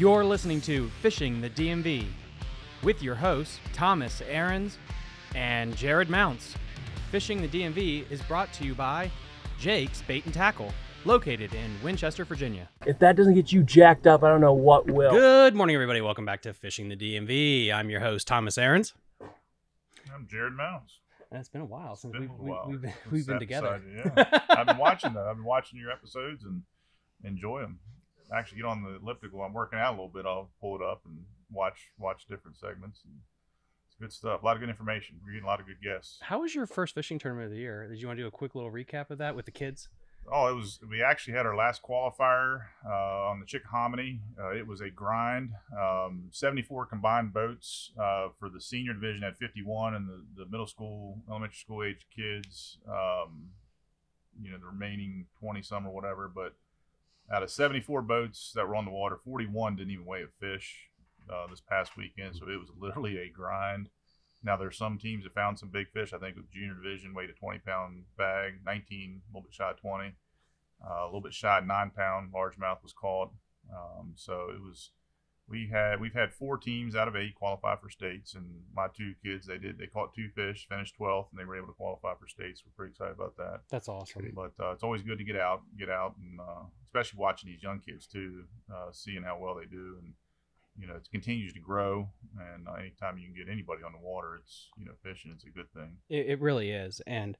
You're listening to Fishing the DMV with your hosts, Thomas Ahrens and Jared Mounts. Fishing the DMV is brought to you by Jake's Bait and Tackle, located in Winchester, Virginia. If that doesn't get you jacked up, I don't know what will. Good morning, everybody. Welcome back to Fishing the DMV. I'm your host, Thomas Ahrens. I'm Jared Mounts. It's been a while since we've been together. Yeah. I've been watching that. I've been watching your episodes and enjoy them. Actually get on the elliptical. I'm working out a little bit. I'll pull it up and watch different segments. And it's good stuff. A lot of good information. We're getting a lot of good guests. How was your first fishing tournament of the year? Did you want to do a quick little recap of that with the kids? Oh, it was. We actually had our last qualifier on the Chickahominy. It was a grind. 74 combined boats for the senior division at 51, and the middle school, elementary school age kids. The remaining 20 some or whatever, but. Out of 74 boats that were on the water, 41 didn't even weigh a fish this past weekend, so it was literally a grind. Now, there's some teams that found some big fish. I think with junior division, weighed a 20-pound bag, 19, a little bit shy of 20, a little bit shy of 9-pound largemouth was caught. We've had four teams out of 8 qualify for states, and my two kids, they caught 2 fish, finished 12th, and they were able to qualify for states. We're pretty excited about that. That's awesome. But it's always good to get out, and especially watching these young kids too, seeing how well they do, and it continues to grow. And anytime you can get anybody on the water, it's fishing. It's a good thing. It really is, and.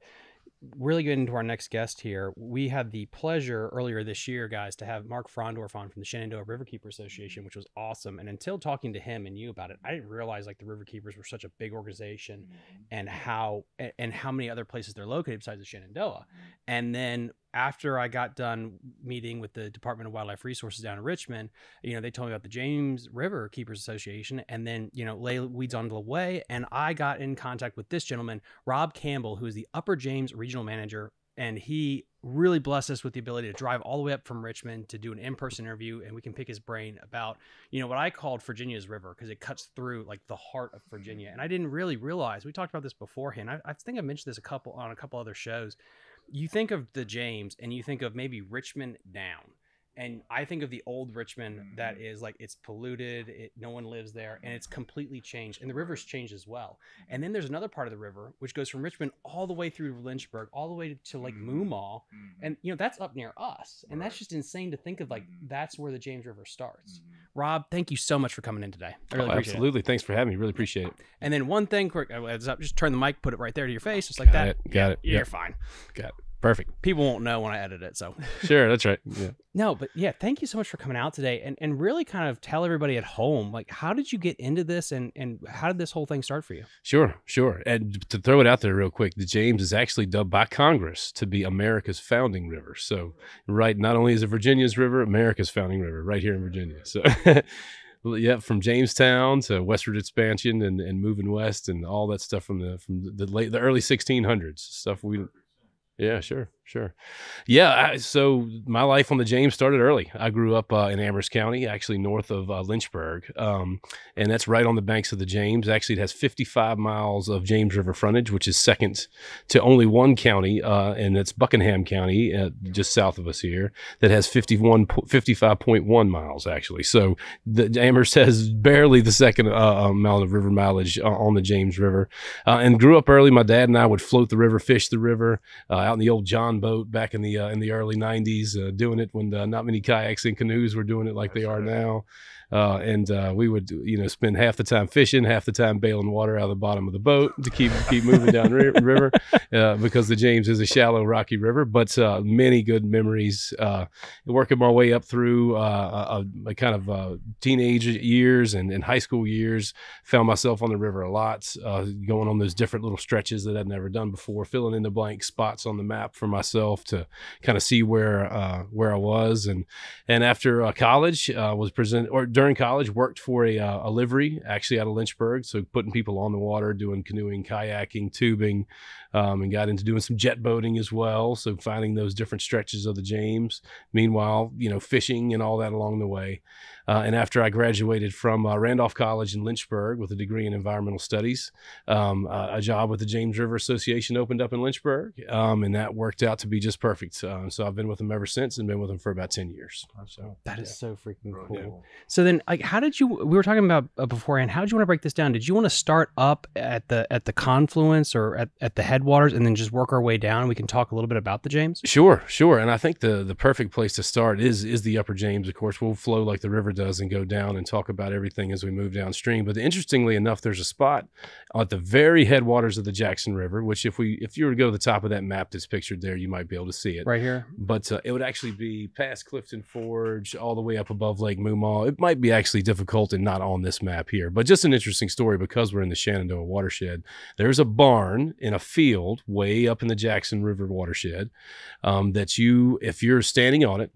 Really good into our next guest here. We had the pleasure earlier this year, guys, to have Mark Frondorf on from the Shenandoah Riverkeeper Association, which was awesome. And until talking to him and you about it, I didn't realize the Riverkeepers were such a big organization and how many other places they're located besides the Shenandoah. And then after I got done meeting with the Department of Wildlife Resources down in Richmond, they told me about the James River Keepers Association, and then, lay weeds onto the way. And I got in contact with this gentleman, Rob Campbell, who is the Upper James Regional Manager. And he really blessed us with the ability to drive all the way up from Richmond to do an in-person interview. And we can pick his brain about, what I called Virginia's river, because it cuts through the heart of Virginia. And I didn't really realize, we talked about this beforehand. I think I mentioned this on a couple other shows. You think of the James and you think of maybe Richmond down. And I think of the old Richmond that is it's polluted. No one lives there, and it's completely changed. And the river's changed as well. And then there's another part of the river, which goes from Richmond all the way through Lynchburg, all the way to Moomaw. And, that's up near us. And that's just insane to think of, that's where the James River starts. Rob, thank you so much for coming in today. I really appreciate it. Absolutely. Thanks for having me. Really appreciate it. And then one thing quick, just turn the mic, put it right there to your face. Just like that. Got it. You're fine. Got it. Perfect. People won't know when I edit it, so. Sure, that's right. Yeah. No, but yeah, thank you so much for coming out today and really kind of tell everybody at home, how did you get into this and how did this whole thing start for you? Sure. And to throw it out there real quick, the James is actually dubbed by Congress to be America's founding river. So, right, not only is it Virginia's river, America's founding river right here in Virginia. So, yeah, from Jamestown to westward expansion and moving west and all that stuff from the early 1600s, stuff we... Yeah, sure. Yeah, so my life on the James started early. I grew up in Amherst County, actually north of Lynchburg, and that's right on the banks of the James. Actually, it has 55 miles of James River frontage, which is second to only one county, and that's Buckingham County, just south of us here, that has 55.1 miles, actually. So the Amherst has barely the second amount of river mileage on the James River, and grew up early. My dad and I would float the river, fish the river, out in the old John boat back in the early 90s, doing it when not many kayaks and canoes were doing it like they are now. And we would, spend half the time fishing, half the time bailing water out of the bottom of the boat to keep moving down river because the James is a shallow, rocky river. But many good memories. Working my way up through a kind of teenage years and high school years, found myself on the river a lot, going on those different little stretches that I'd never done before, filling in the blank spots on the map for myself to kind of see where I was. And after college, during college, worked for a livery, actually out of Lynchburg. So putting people on the water, doing canoeing, kayaking, tubing, and got into doing some jet boating as well. So finding those different stretches of the James. Meanwhile, you know, fishing and all that along the way. And after I graduated from Randolph College in Lynchburg with a degree in environmental studies, a job with the James River Association opened up in Lynchburg, and that worked out to be just perfect. So I've been with them ever since and been with them for about 10 years. So that is so freaking cool. So then, like, how did you, we were talking about beforehand, how did you want to break this down? Did you want to start up at the confluence or at the headwaters and then just work our way down? We can talk a little bit about the James. Sure, sure. And I think the perfect place to start is the upper James. Of course, we'll flow like the river does and go down and talk about everything as we move downstream. But interestingly enough, there's a spot at the very headwaters of the Jackson River, which if you were to go to the top of that map that's pictured there, you might be able to see it. Right here? But it would actually be past Clifton Forge, all the way up above Lake Moomaw. It might be actually difficult and not on this map here, but just an interesting story because we're in the Shenandoah watershed. There's a barn in a field way up in the Jackson River watershed that if you're standing on it,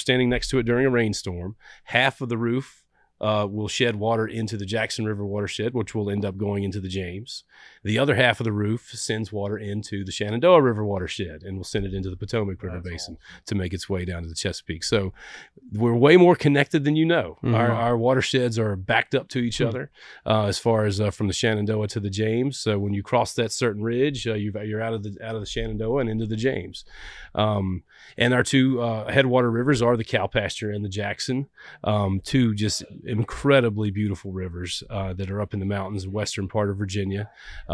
standing next to it during a rainstorm, half of the roof will shed water into the Jackson River watershed, which will end up going into the James. The other half of the roof sends water into the Shenandoah River watershed and will send it into the Potomac River Basin to make its way down to the Chesapeake. So we're way more connected than you know. Our watersheds are backed up to each other as far as from the Shenandoah to the James. So when you cross that certain ridge, you're out of the Shenandoah and into the James. And our two headwater rivers are the Cowpasture and the Jackson, two just incredibly beautiful rivers that are up in the mountains, western part of Virginia,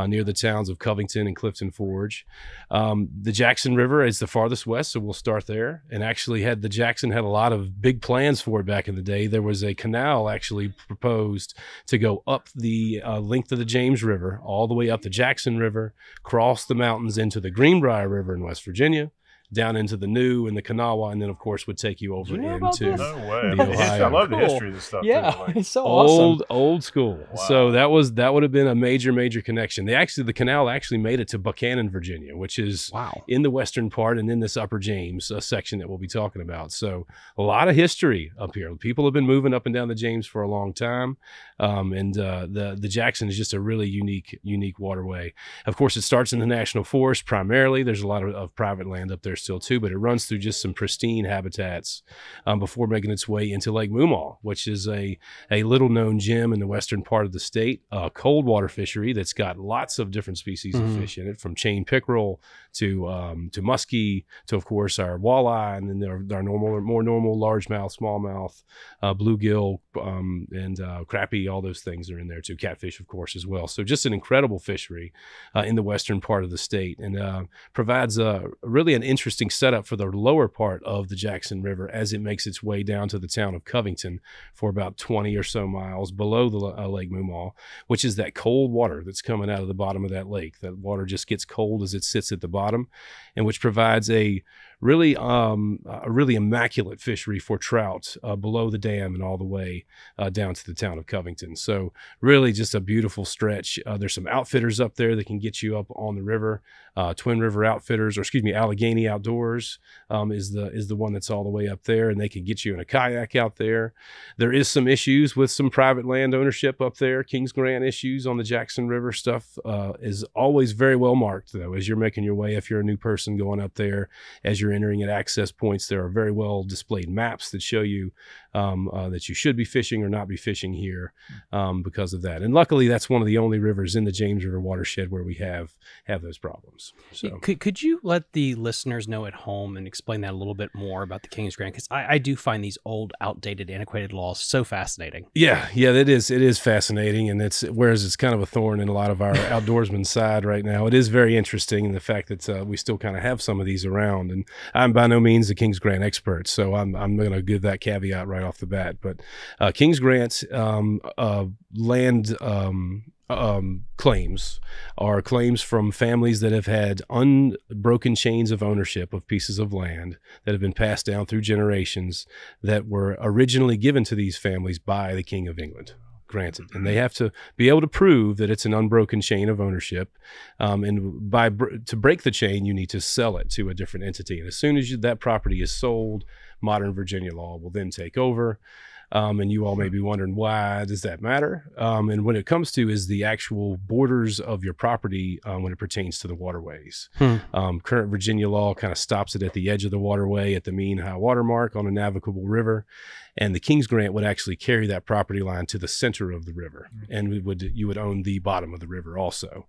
near the towns of Covington and Clifton Forge. The Jackson River is the farthest west, so we'll start there. And actually, the Jackson had a lot of big plans for it back in the day. There was a canal actually proposed to go up the length of the James River, all the way up the Jackson River, cross the mountains into the Greenbrier River in West Virginia, down into the New and the Kanawha, and then of course would take you over into the Ohio. I love the history of this stuff. Yeah, it's so old, awesome. Old school. Wow. So that would have been a major, major connection. The canal actually made it to Buchanan, Virginia, which is in the western part and in this upper James section that we'll be talking about. So a lot of history up here. People have been moving up and down the James for a long time, and the Jackson is just a really unique waterway. Of course, it starts in the National Forest primarily. There's a lot of private land up there still too, but it runs through just some pristine habitats before making its way into Lake Moomaw, which is a little known gem in the western part of the state, a cold water fishery that's got lots of different species of fish in it, from chain pickerel to muskie, to of course our walleye, and then our more normal largemouth, smallmouth, bluegill, and crappie. All those things are in there too, catfish of course as well. So just an incredible fishery in the western part of the state, and provides really an interesting setup for the lower part of the Jackson River as it makes its way down to the town of Covington for about 20 or so miles below the Lake Moomaw, which is that cold water that's coming out of the bottom of that lake. That water just gets cold as it sits at the bottom, and which provides a really immaculate fishery for trout below the dam and all the way down to the town of Covington. So really just a beautiful stretch. There's some outfitters up there that can get you up on the river. Twin River Outfitters, or excuse me, Allegheny Outdoors is the one that's all the way up there, and they can get you in a kayak out there. There is some issues with some private land ownership up there. Kings Grant issues on the Jackson River stuff is always very well marked though, as you're making your way. If you're a new person going up there, as you're entering at access points, there are very well displayed maps that show you that you should be fishing or not be fishing here because of that. And luckily, that's one of the only rivers in the James River watershed where we have those problems. So could you let the listeners know at home and explain that a little bit more about the Kings Grant? Because I do find these old, outdated, antiquated laws so fascinating. Yeah, it is fascinating, and whereas it's kind of a thorn in a lot of our outdoorsmen's side right now. It is very interesting in the fact that we still kind of have some of these around. And I'm by no means a Kings Grant expert, so I'm going to give that caveat right off the bat. But Kings Grant's land claims are claims from families that have had unbroken chains of ownership of pieces of land that have been passed down through generations, that were originally given to these families by the King of England. Granted, and they have to be able to prove that it's an unbroken chain of ownership, and to break the chain, you need to sell it to a different entity. And as soon as that property is sold, modern Virginia law will then take over. And you all may be wondering, why does that matter? And what it comes to is the actual borders of your property when it pertains to the waterways. Current Virginia law kind of stops it at the edge of the waterway at the mean high water mark on a navigable river. And the Kings Grant would actually carry that property line to the center of the river. And you would own the bottom of the river also,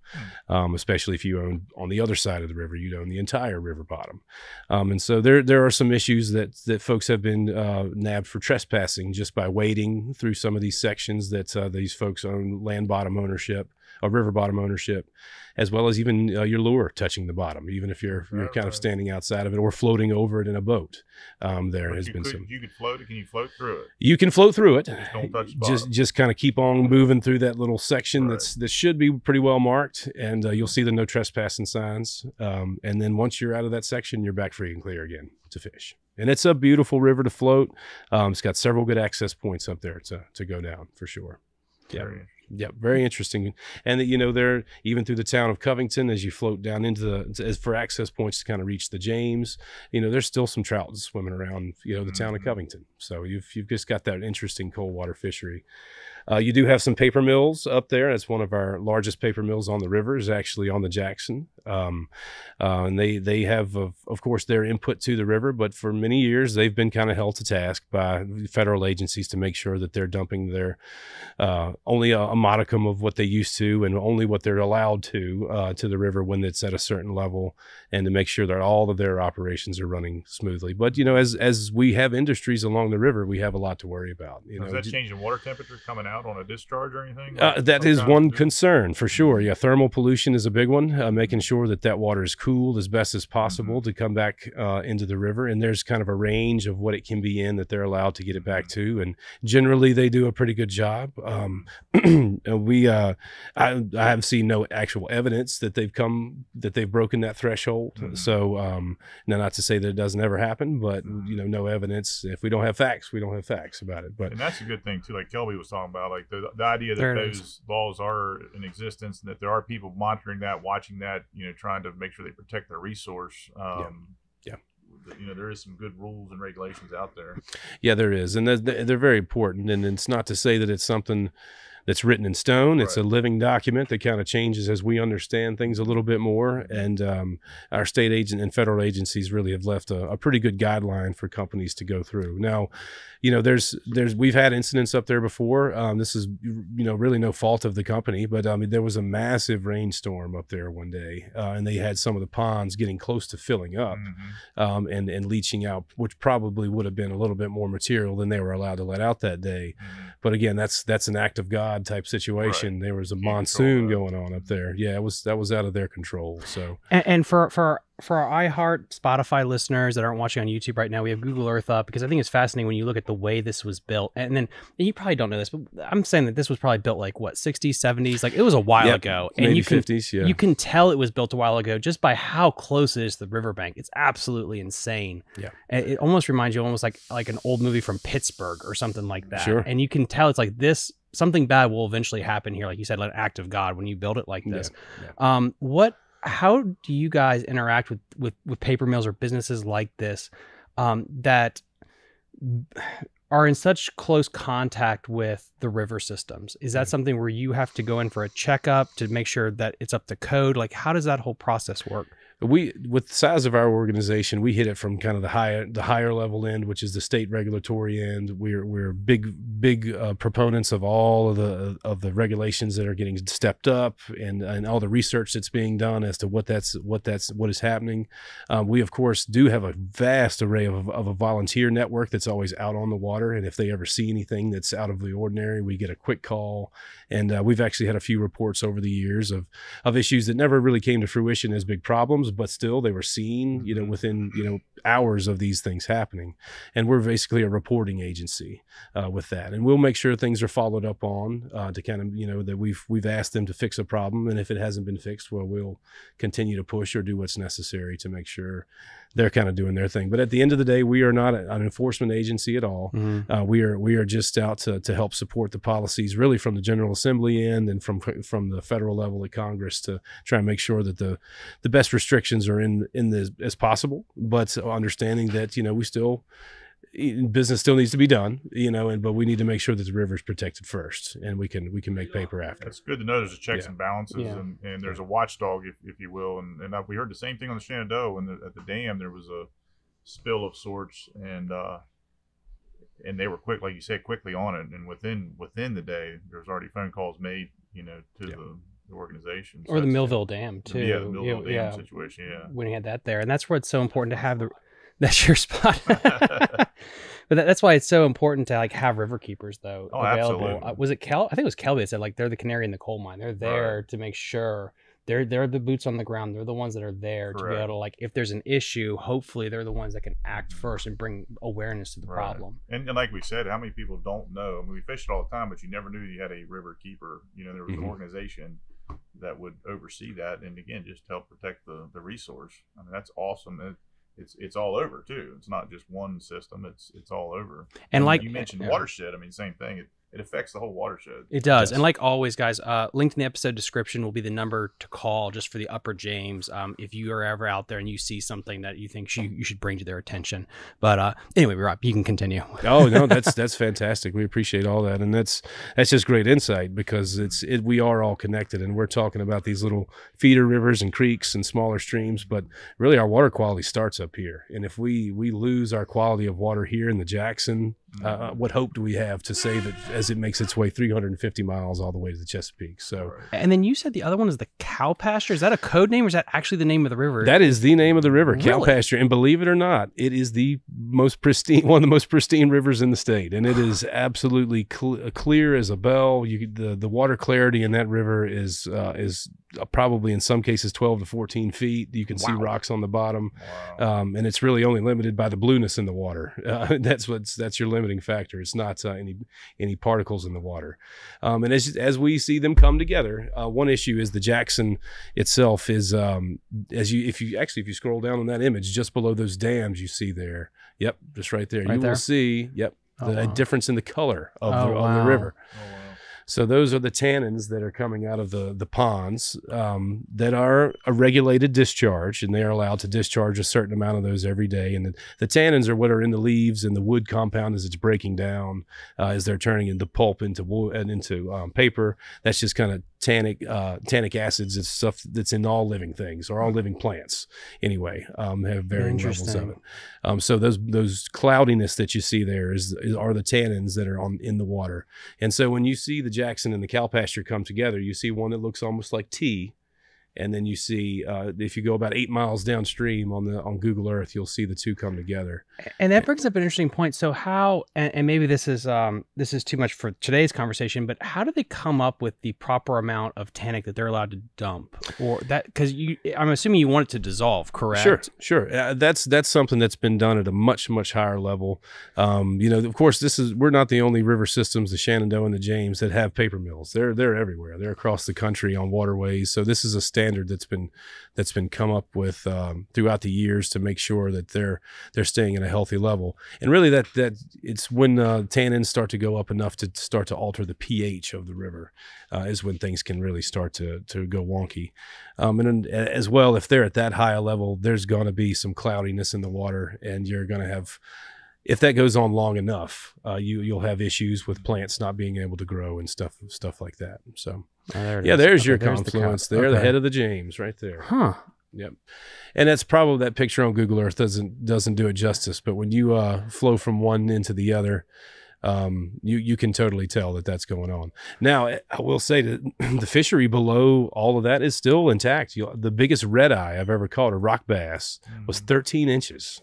especially if you own on the other side of the river, you'd own the entire river bottom. And so there are some issues that folks have been nabbed for trespassing just by wading through some of these sections that these folks own land bottom ownership or river bottom ownership, as well as even your lure touching the bottom, even if you're kind of standing outside of it or floating over it in a boat. Can you float through it? You can float through it. Just don't touch the bottom. Just kind of keep on moving through that little section that should be pretty well marked, and you'll see the no trespassing signs. And then once you're out of that section, you're back free and clear again to fish. And it's a beautiful river to float. It's got several good access points up there to go down for sure. Yeah. Yeah, very interesting. And that, you know, they're even through the town of Covington, as you float down into as for access points to kind of reach the James, you know, there's still some trout swimming around, you know, the town of Covington. So you've just got that interesting cold water fishery. You do have some paper mills up there. That's one of our largest paper mills on the river, is actually on the Jackson. And they have, of course, their input to the river, but for many years, they've been kind of held to task by federal agencies to make sure that they're dumping their only a modicum of what they used to and only what they're allowed to the river when it's at a certain level, and to make sure that all of their operations are running smoothly. But, you know, as we have industries along the river, we have a lot to worry about. You know, is that changing water temperature coming out on a discharge or anything? Like that is one concern for sure. Yeah, thermal pollution is a big one, making sure that water is cooled as best as possible to come back into the river. And there's kind of a range of what it can be in that they're allowed to get it back to. And generally they do a pretty good job. I have seen no actual evidence that they've broken that threshold. So now, not to say that it doesn't ever happen, but you know, no evidence. If we don't have facts, we don't have facts about it. But and that's a good thing too. Like Kelby was talking about, like the idea that those laws are in existence and that there are people monitoring that, watching that, you know, trying to make sure they protect their resource. You know, there is some good rules and regulations out there. Yeah, there is, and they're very important. And it's not to say that it's something that's written in stone. It's a living document that kind of changes as we understand things a little bit more. And our state agent and federal agencies really have left a pretty good guideline for companies to go through. Now, you know, we've had incidents up there before. This is, you know, really no fault of the company, but I mean, there was a massive rainstorm up there one day, and they had some of the ponds getting close to filling up and leaching out, which probably would have been a little bit more material than they were allowed to let out that day. But again, that's an act of God type situation. There was a monsoon going on up there. Yeah, that was out of their control. So and for our iHeart Spotify listeners that aren't watching on YouTube right now, we have Google Earth up because I think it's fascinating when you look at the way this was built. And then and you probably don't know this, but I'm saying that this was probably built like what, 60s, 70s, like it was a while ago. And maybe you can, 50s, you can tell it was built a while ago just by how close it is to the riverbank. It's absolutely insane. Yeah. It almost reminds you like an old movie from Pittsburgh or something like that. Sure. And you can tell it's like this. Something bad will eventually happen here, like you said, like an act of God when you build it like this. Yeah, yeah. How do you guys interact with paper mills or businesses like this that are in such close contact with the river systems? Is that something where you have to go in for a checkup to make sure that it's up to code? Like, how does that whole process work? With the size of our organization, we hit it from kind of the higher level end, which is the state regulatory end. We're big proponents of all of the regulations that are getting stepped up and all the research that's being done as to what is happening. We of course do have a vast array of a volunteer network that's always out on the water, and if they ever see anything that's out of the ordinary, we get a quick call. And we've actually had a few reports over the years of issues that never really came to fruition as big problems, but still they were seen, you know, within, you know, hours of these things happening. And we're basically a reporting agency with that. And we'll make sure things are followed up on to kind of, you know, that we've asked them to fix a problem. And if it hasn't been fixed, well, we'll continue to push or do what's necessary to make sure they're kind of doing their thing. But at the end of the day, we are not an enforcement agency at all. We are just out to help support the policies really from the General Assembly end and from the federal level at Congress to try and make sure that the best restrictions are in this as possible, but understanding that, you know, we still business still needs to be done, you know, and but we need to make sure that the river is protected first, and we can make paper after. It's good to know there's a checks and balances, and there's a watchdog, if you will. And we heard the same thing on the Shenandoah when at the dam there was a spill of sorts, and they were quick, like you said, quickly on it, and within the day there's already phone calls made, you know, to the organization. So or the Millville Dam too. Yeah, the Millville Dam situation. Yeah, when you had that there, and that's where it's so important to have the. That's your spot. But that's why it's so important to like have riverkeepers though available. Absolutely. Was it Kelby? I think it was Kelby that said like they're the canary in the coal mine. They're there to make sure they're the boots on the ground. They're the ones that are there to be able to, like, if there's an issue, hopefully they're the ones that can act first and bring awareness to the problem. And like we said, how many people don't know? I mean, we fished all the time, but you never knew you had a riverkeeper. You know, there was an organization that would oversee that, and again, just help protect the resource. I mean, that's awesome. It's all over too. It's not just one system. It's all over. And like you mentioned watershed, I mean, same thing. It affects the whole watershed. It does. Yes. And like always, guys, linked in the episode description will be the number to call just for the Upper James. If you are ever out there and you see something that you think you should bring to their attention. But anyway, Rob, you can continue. Oh no, that's fantastic. We appreciate all that, and that's just great insight, because we are all connected, and we're talking about these little feeder rivers and creeks and smaller streams, but really our water quality starts up here. And if we lose our quality of water here in the Jackson, what hope do we have to say that as it makes its way 350 miles all the way to the Chesapeake? So, and then you said the other one is the Cowpasture. Is that a code name, or is that actually the name of the river? That is the name of the river, really? Cowpasture. And believe it or not, it is the most pristine, one of the most pristine rivers in the state, and it is absolutely clear as a bell. The water clarity in that river is probably in some cases 12 to 14 feet. You can see rocks on the bottom, and it's really only limited by the blueness in the water. That's your limiting factor. It's not any particles in the water. And as we see them come together, one issue is the Jackson itself is if you scroll down on that image just below those dams you see there. Yep, just right there. You will see. Yep, the difference in the color of the river. Oh, wow. So those are the tannins that are coming out of the ponds that are a regulated discharge, and they are allowed to discharge a certain amount of those every day. And the tannins are what are in the leaves and the wood compound as it's breaking down, as they're turning into pulp into wood and into paper. That's just kind of tannic acids and stuff that's in all living things, or all living plants anyway, have varying levels of it. So those cloudiness that you see there are the tannins that are in the water. And so when you see the Jackson and the Cowpasture come together, you see one that looks almost like tea. And then you see, if you go about 8 miles downstream on Google Earth, you'll see the two come together. And that brings up an interesting point. So how, and maybe this is too much for today's conversation, but how do they come up with the proper amount of tannic that they're allowed to dump, or that? Because I'm assuming you want it to dissolve, correct? Sure. That's something that's been done at a much higher level. You know, of course, we're not the only river systems, the Shenandoah and the James, that have paper mills. They're everywhere. They're across the country on waterways. So this is a standard that's been come up with throughout the years to make sure that they're staying at a healthy level. And really that it's when tannins start to go up enough to start to alter the pH of the river is when things can really start to go wonky. And then as well, if they're at that high a level, there's going to be some cloudiness in the water, and you're going to have, if that goes on long enough, you'll have issues with plants not being able to grow and stuff like that. So there's your confluence there, the head of the James right there. Huh. Yep. And that's probably, that picture on Google Earth doesn't do it justice, but when you flow from one into the other, you can totally tell that that's going on. Now, I will say that the fishery below all of that is still intact. The biggest red eye I've ever caught, a rock bass, was 13 inches.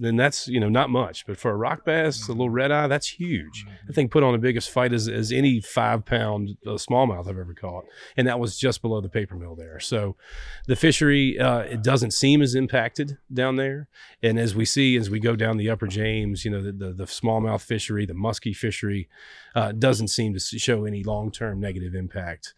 And that's, you know, not much, but for a rock bass, a little red eye, that's huge. That thing put on the biggest fight as any 5-pound smallmouth I've ever caught. And that was just below the paper mill there. So the fishery, it doesn't seem as impacted down there. And as we see, as we go down the Upper James, you know, the smallmouth fishery, the musky fishery doesn't seem to show any long-term negative impact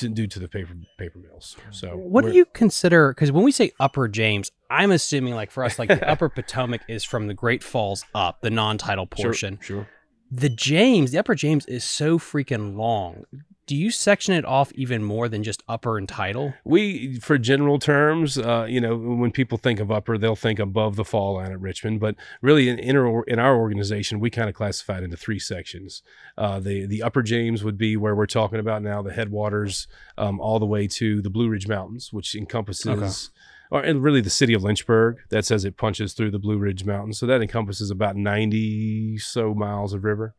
due to the paper mills. So what do you consider, because when we say Upper James, I'm assuming like for us, like the Upper Potomac is from the Great Falls up, the non-tidal portion. Sure. The James, the Upper James is so freaking long. do you section it off even more than just upper and tidal? We, for general terms, you know, when people think of upper, they'll think above the fall line at Richmond. But really, in our organization, we kind of classify it into three sections. The upper James would be where we're talking about now, the headwaters, all the way to the Blue Ridge Mountains, which encompasses... Okay. And really the city of Lynchburg, that's as it punches through the Blue Ridge Mountains. So that encompasses about 90 so miles of river.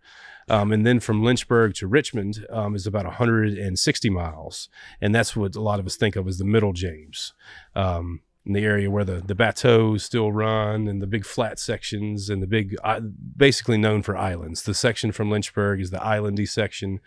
And then from Lynchburg to Richmond is about 160 miles. And that's what a lot of us think of as the middle James, in the area where the bateaux still run and the big flat sections and the big, basically known for islands. The section from Lynchburg is the islandy section.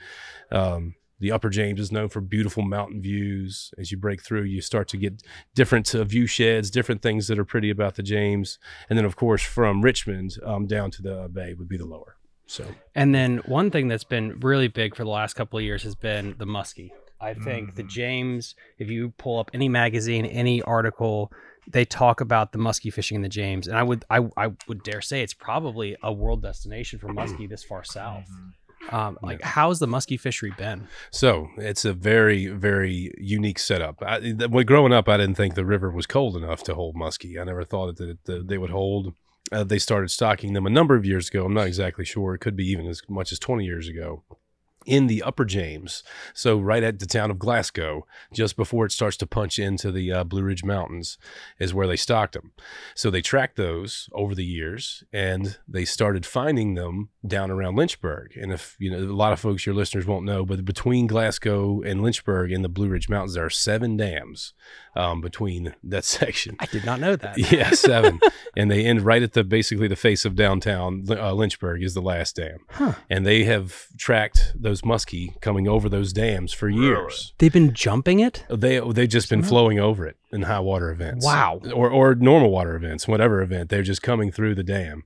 The upper James is known for beautiful mountain views. As you break through, you start to get different view sheds, different things that are pretty about the James. And then, of course, from Richmond down to the bay would be the lower. So, and then one thing that's been really big for the last couple of years has been the muskie. I think the James, if you pull up any magazine, any article, they talk about the muskie fishing in the James. And I would dare say it's probably a world destination for muskie this far south. Like, how's the muskie fishery been? So it's a very, very unique setup. When growing up, I didn't think the river was cold enough to hold muskie. I never thought that they would hold. They started stocking them a number of years ago. I'm not exactly sure. It could be even as much as 20 years ago. In the upper James, so right at the town of Glasgow, just before it starts to punch into the Blue Ridge Mountains, is where they stocked them. So they tracked those over the years, and they started finding them down around Lynchburg. And if you know, a lot of folks, your listeners won't know, but between Glasgow and Lynchburg in the Blue Ridge Mountains, there are 7 dams between that section. I did not know that. Yeah, 7, and they end right at the basically the face of downtown Lynchburg is the last dam, and they have tracked the those muskie coming over those dams for years. They've been jumping it? They've just been flowing over it in high water events. Wow. Or normal water events, whatever event. They're just coming through the dam,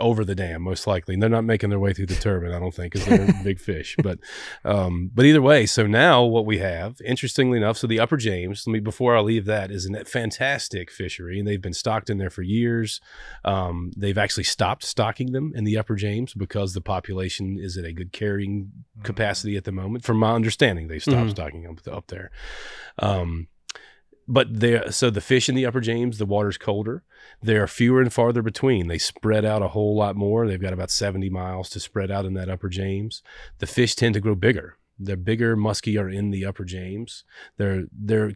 over the dam, most likely. And they're not making their way through the turbine, I don't think, because they're big fish. But either way, so now what we have, interestingly enough, so the upper James, before I leave that, is a fantastic fishery, and they've been stocked in there for years. They've actually stopped stocking them in the upper James because the population is at a good carrying capacity at the moment. From my understanding, they stopped stocking up there. So the fish in the upper James, the water's colder. They are fewer and farther between. They spread out a whole lot more. They've got about 70 miles to spread out in that upper James. The fish tend to grow bigger. The bigger muskie are in the upper James. They're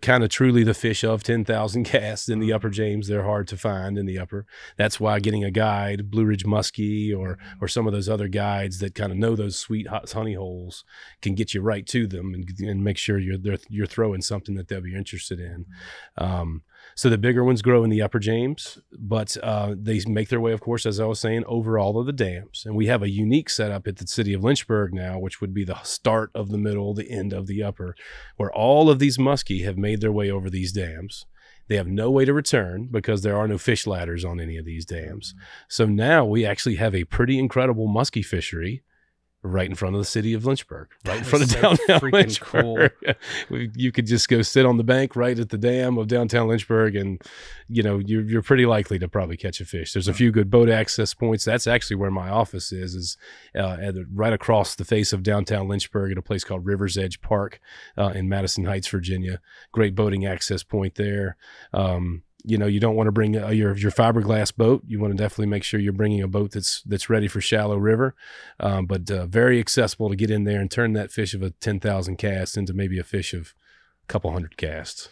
kind of truly the fish of 10,000 casts in the upper James. They're hard to find in the upper. That's why getting a guide, Blue Ridge Muskie or some of those other guides that kind of know those sweet hot honey holes, can get you right to them and make sure you're throwing something that they'll be interested in. So the bigger ones grow in the upper James, but they make their way, of course, as I was saying, over all of the dams. And we have a unique setup at the city of Lynchburg now, which would be the start of the middle, the end of the upper, where all of these muskie have made their way over these dams. They have no way to return because there are no fish ladders on any of these dams. So now we actually have a pretty incredible muskie fishery right in front of the city of Lynchburg, right in front of downtown Lynchburg. Cool. You could just go sit on the bank right at the dam of downtown Lynchburg, and you know you're pretty likely to probably catch a fish. There's a few good boat access points. That's actually where my office is right across the face of downtown Lynchburg at a place called River's Edge Park in Madison Heights, Virginia. Great boating access point there. You know, you don't want to bring your fiberglass boat. You want to definitely make sure you're bringing a boat that's ready for shallow river, but very accessible to get in there and turn that fish of a 10,000 cast into maybe a fish of a couple hundred casts.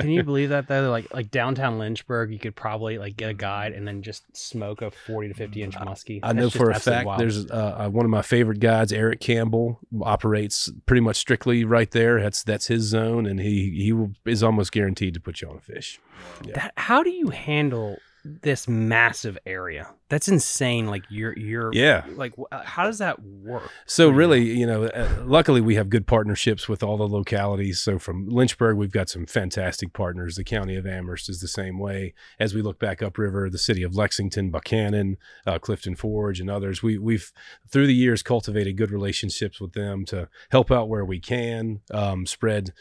Can you believe that though? Like downtown Lynchburg, you could probably like get a guide and then just smoke a 40 to 50 inch muskie. I know for a fact there's one of my favorite guides, Eric Campbell, operates pretty much strictly right there. That's his zone, and he is almost guaranteed to put you on a fish. Yeah. How do you handle this massive area? That's insane. Like you're yeah, like how does that work? So really, you know, luckily we have good partnerships with all the localities. So from Lynchburg, we've got some fantastic partners. The county of Amherst is the same way. As we look back upriver, the city of Lexington, Buchanan, Clifton Forge, and others, we've through the years cultivated good relationships with them to help out where we can, spread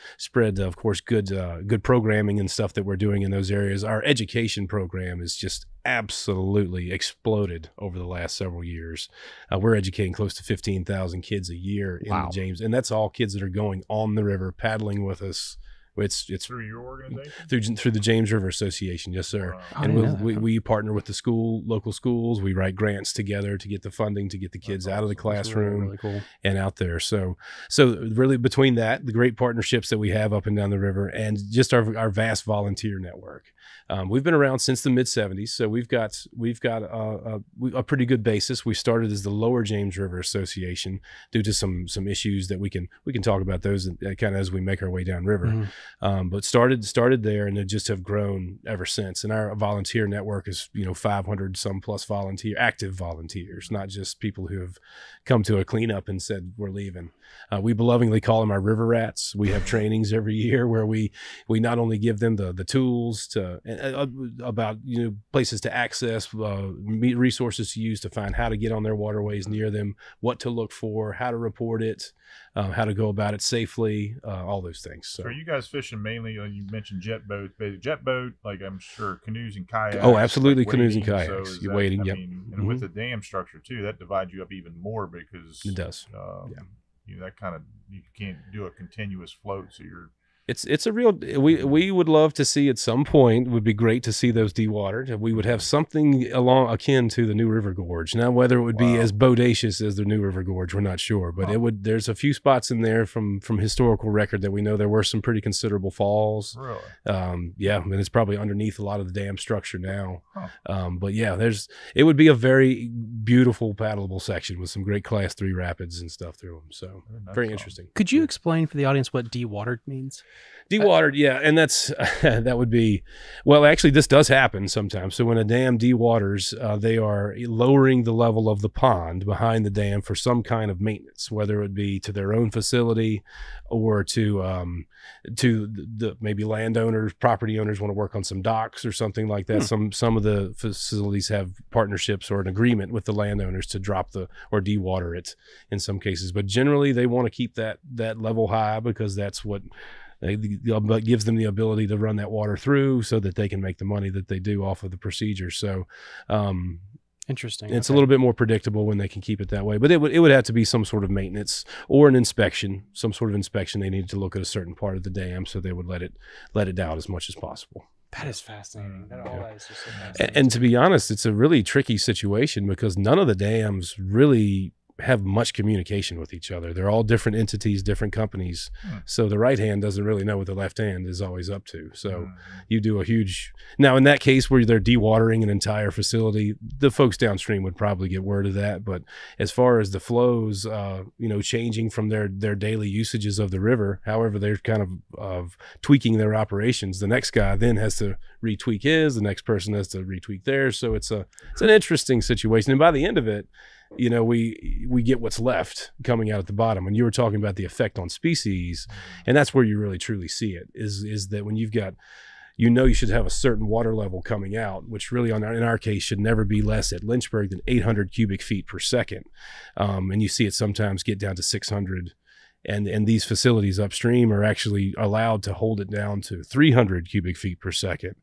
of course good programming and stuff that we're doing in those areas. Our education program is has just absolutely exploded over the last several years. We're educating close to 15,000 kids a year in the James, and that's all kids that are going on the river paddling with us. It's through your organization, through the James River Association, yes sir. Wow. And we partner with the local schools. We write grants together to get the funding to get the kids out of the classroom really cool. And out there. So really between that, the great partnerships that we have up and down the river, and just our vast volunteer network. We've been around since the mid-'70s, so we've got a pretty good basis. We started as the Lower James River Association due to some issues that we can talk about those kind of as we make our way down river. Mm-hmm. But started there, and they just have grown ever since. And our volunteer network is, 500 some plus active volunteers, not just people who have come to a cleanup and said we're leaving. We lovingly call them our river rats. We have trainings every year where we not only give them the tools to about places to access, resources to use to find how to get on their waterways near them, what to look for, how to report it, how to go about it safely, all those things. So are you guys fishing mainly, you mentioned jet boat, like I'm sure canoes and kayaks? Oh, absolutely, like canoes and kayaks. So you're wading, yep. And mm-hmm. With the dam structure too, that divides you up even more because it does. Yeah. That kind of, you can't do a continuous float, so you're. It's a real, we would love to see at some point, it would be great to see those dewatered. We would have something akin to the New River Gorge. Now, whether it would be as bodacious as the New River Gorge, we're not sure, but it would, there's a few spots in there from historical record that we know there were some pretty considerable falls. Really? Yeah. And it's probably underneath a lot of the dam structure now. Huh. But yeah, it would be a very beautiful paddleable section with some great class 3 rapids and stuff through them. So very interesting. Could you explain for the audience what dewatered means? Dewatered, yeah, and that's that would be, well, actually, this does happen sometimes. So when a dam dewaters, they are lowering the level of the pond behind the dam for some kind of maintenance, whether it be to their own facility or to the maybe landowners, property owners want to work on some docks or something like that. Hmm. Some of the facilities have partnerships or an agreement with the landowners to drop or dewater it in some cases, but generally they want to keep that level high because that's what. It gives them the ability to run that water through so that they can make the money that they do off of the procedure. So, interesting. It's okay. A little bit more predictable when they can keep it that way, but it would have to be some sort of maintenance or an inspection, some sort of inspection. They needed to look at a certain part of the dam, so they would let it out as much as possible. That is fascinating. That all is just so fascinating. And to be honest, it's a really tricky situation because none of the dams really have much communication with each other. They're all different entities, different companies. Hmm. So the right hand doesn't really know what the left hand is always up to. So you do a huge, now in that case where they're dewatering an entire facility, the folks downstream would probably get word of that. But as far as the flows, changing from their daily usages of the river, however, they're kind of tweaking their operations. The next guy then has to retweak his, the next person has to retweak theirs. So it's an interesting situation. And by the end of it, we get what's left coming out at the bottom. And you were talking about the effect on species, and that's where you really truly see it is that when you've got, you should have a certain water level coming out, which really in our case should never be less at Lynchburg than 800 cubic feet per second. And you see it sometimes get down to 600. And these facilities upstream are actually allowed to hold it down to 300 cubic feet per second,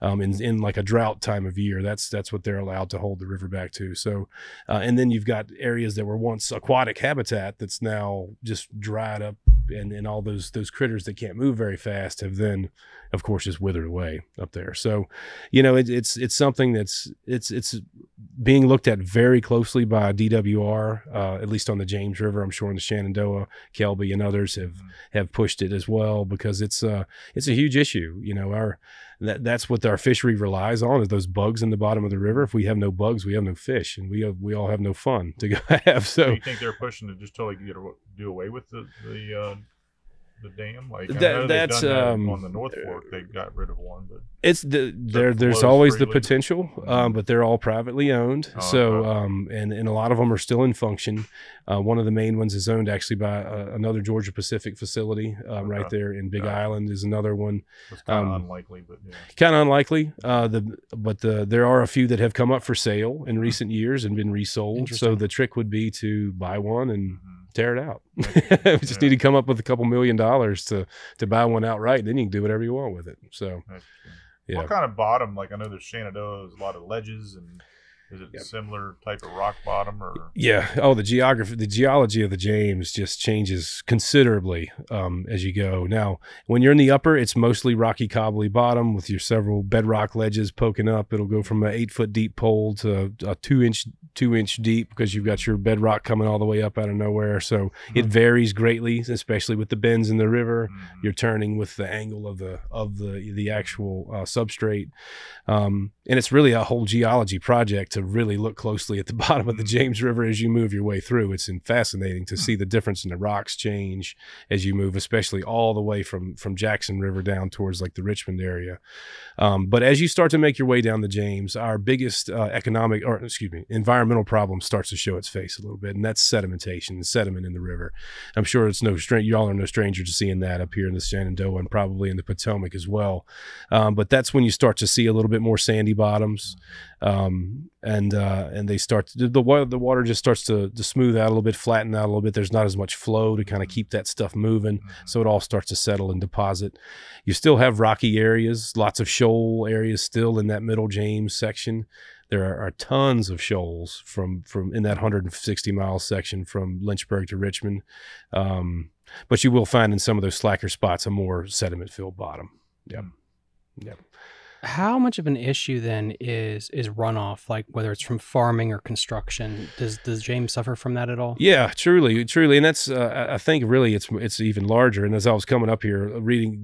in like a drought time of year. That's what they're allowed to hold the river back to. So, and then you've got areas that were once aquatic habitat that's now just dried up, and all those critters that can't move very fast have then, of course, just withered away up there. So, it's something that's being looked at very closely by DWR, at least on the James River. I'm sure in the Shenandoah, Kelby and others have pushed it as well, because it's a huge issue. That's what our fishery relies on, is those bugs in the bottom of the river. If we have no bugs, we have no fish, and we all have no fun to go have. So you think they're pushing to just totally do away with the dam? Like I know they've done that on the North Fork, they got rid of one, but there's always freely. The potential, but they're all privately owned. And a lot of them are still in function. One of the main ones is owned actually by another Georgia Pacific facility, right there in Big Island is another one. It's kind of unlikely, but yeah. Kind of unlikely. There are a few that have come up for sale in recent years and been resold. So the trick would be to buy one and tear it out. We just need to come up with a couple million dollars to buy one outright. Then you can do whatever you want with it. So Yeah. What kind of bottom? Like I know there's Shenandoah, there's a lot of ledges, and is it a similar type of rock bottom? Or yeah, oh, the geology of the James just changes considerably as you go. Now, when you're in the upper, it's mostly rocky, cobbly bottom with your several bedrock ledges poking up. It'll go from an 8-foot deep pole to a 2-inch deep because you've got your bedrock coming all the way up out of nowhere. So it varies greatly, especially with the bends in the river. You're turning with the angle of the actual substrate, and it's really a whole geology project. To really look closely at the bottom of the James River as you move your way through. It's fascinating to see the difference in the rocks change as you move, especially all the way from Jackson River down towards like the Richmond area. But as you start to make your way down the James, our biggest environmental problem starts to show its face a little bit, and that's sedimentation and sediment in the river. I'm sure it's no stranger, y'all are no stranger to seeing that up here in the Shenandoah and probably in the Potomac as well. But that's when you start to see a little bit more sandy bottoms. And they start to, the water just starts to smooth out a little bit, flatten out a little bit. There's not as much flow to kind of keep that stuff moving, so it all starts to settle and deposit. You still have rocky areas, lots of shoal areas still in that middle James section. There are tons of shoals from in that 160-mile section from Lynchburg to Richmond, but you will find in some of those slacker spots a more sediment-filled bottom. Yep, yep. How much of an issue then is runoff, like whether it's from farming or construction? Does James suffer from that at all? Yeah, truly, and that's I think really it's even larger. And as I was coming up here,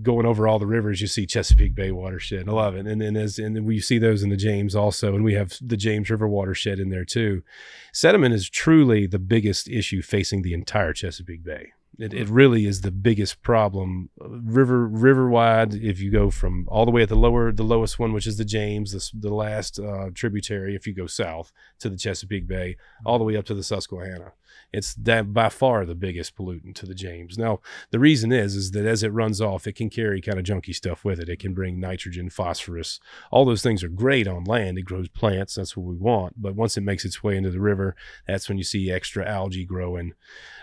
going over all the rivers, you see Chesapeake Bay watershed, and I love it, and we see those in the James also, and we have the James River watershed in there too. Sediment is truly the biggest issue facing the entire Chesapeake Bay. It really is the biggest problem, river-wide. If you go from all the way at the lowest one, which is the James, the last tributary, if you go south to the Chesapeake Bay, all the way up to the Susquehanna, it's that by far the biggest pollutant to the James. Now, the reason is that as it runs off, it can carry kind of junky stuff with it. It can bring nitrogen, phosphorus. All those things are great on land. It grows plants. That's what we want. But once it makes its way into the river, that's when you see extra algae growing.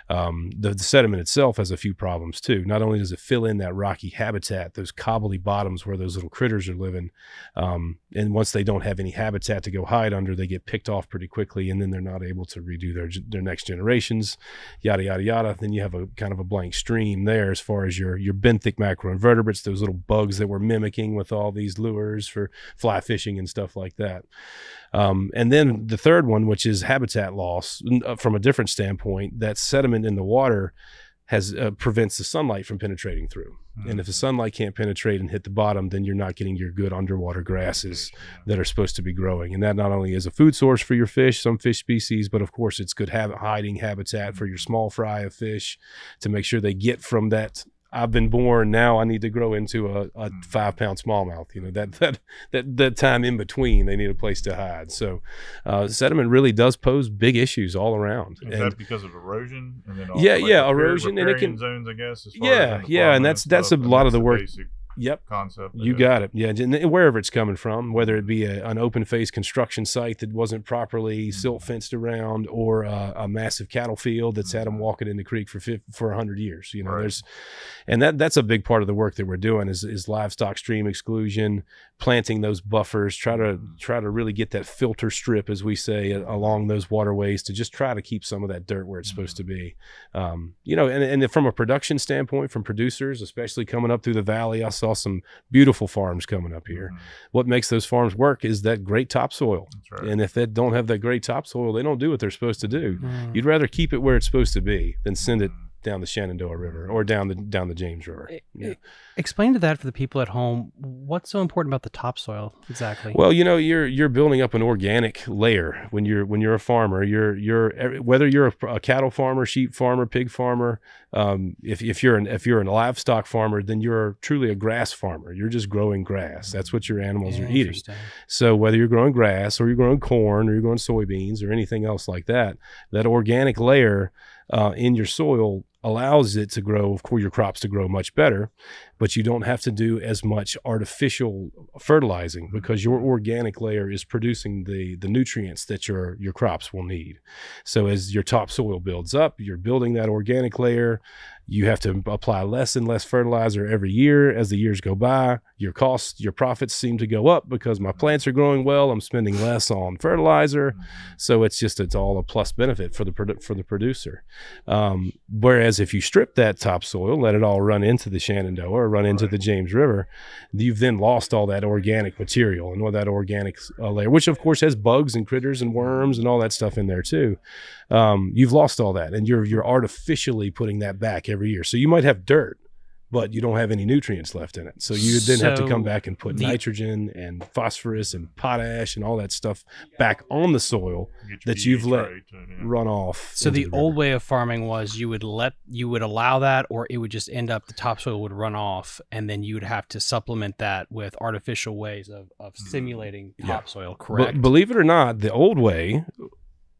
The sediment itself has a few problems too. Not only does it fill in that rocky habitat, those cobbly bottoms where those little critters are living, and once they don't have any habitat to go hide under, they get picked off pretty quickly, and then they're not able to redo their next generations, yada, yada, yada. Then you have a kind of a blank stream there as far as your benthic macroinvertebrates, those little bugs that we're mimicking with all these lures for fly fishing and stuff like that. And then the third one, which is habitat loss from a different standpoint, that sediment in the water prevents the sunlight from penetrating through. And if the sunlight can't penetrate and hit the bottom, then you're not getting your good underwater grasses that are supposed to be growing. And that not only is a food source for your fish, some fish species, but of course it's good hiding habitat for your small fry of fish to make sure they get from that I've been born, now I need to grow into a 5-pound smallmouth. You know, that time in between, they need a place to hide. So sediment really does pose big issues all around. Is that because of erosion? And then erosion. And it can, zones, I guess, as far as and that's a lot of the work. Yep. Concept. You got it. Yeah. And wherever it's coming from, whether it be an open face construction site that wasn't properly silt fenced around, or a massive cattle field that's had them walking in the creek for 100 years, you know, that's a big part of the work that we're doing is livestock stream exclusion, planting those buffers, try to really get that filter strip, as we say, along those waterways to just try to keep some of that dirt where it's supposed to be. You know, and from a production standpoint, from producers, especially coming up through the valley, I saw some beautiful farms coming up here. What makes those farms work is that great topsoil. And if they don't have that great topsoil, they don't do what they're supposed to do. You'd rather keep it where it's supposed to be than send it down the Shenandoah River or down the James River. Explain to that for the people at home, what's so important about the topsoil exactly? Well, you know, you're building up an organic layer when you're a farmer. Whether you're a cattle farmer, sheep farmer, pig farmer, if you're a livestock farmer, then you're truly a grass farmer. You're just growing grass. That's what your animals are eating. So whether you're growing grass or you're growing corn or you're growing soybeans or anything else like that, that organic layer in your soil allows it to grow, of course, your crops to grow much better, but you don't have to do as much artificial fertilizing because your organic layer is producing the nutrients that your crops will need. So as your topsoil builds up, you're building that organic layer. You have to apply less and less fertilizer every year. As the years go by, your costs, your profits seem to go up because my plants are growing well. I'm spending less on fertilizer. So it's just, it's all a plus benefit for the producer. Whereas if you strip that topsoil, let it all run into the Shenandoah or run into the James River, you've then lost all that organic material and all that organic layer, which of course has bugs and critters and worms and all that stuff in there too. You've lost all that and you're artificially putting that back every year. So you might have dirt, but you don't have any nutrients left in it. So you then have to come back and put nitrogen and phosphorus and potash and all that stuff back on the soil that you've let run off. So the old way of farming was you would let, you would allow that, or it would just end up, the topsoil would run off and then you would have to supplement that with artificial ways of simulating topsoil, correct? But believe it or not, the old way,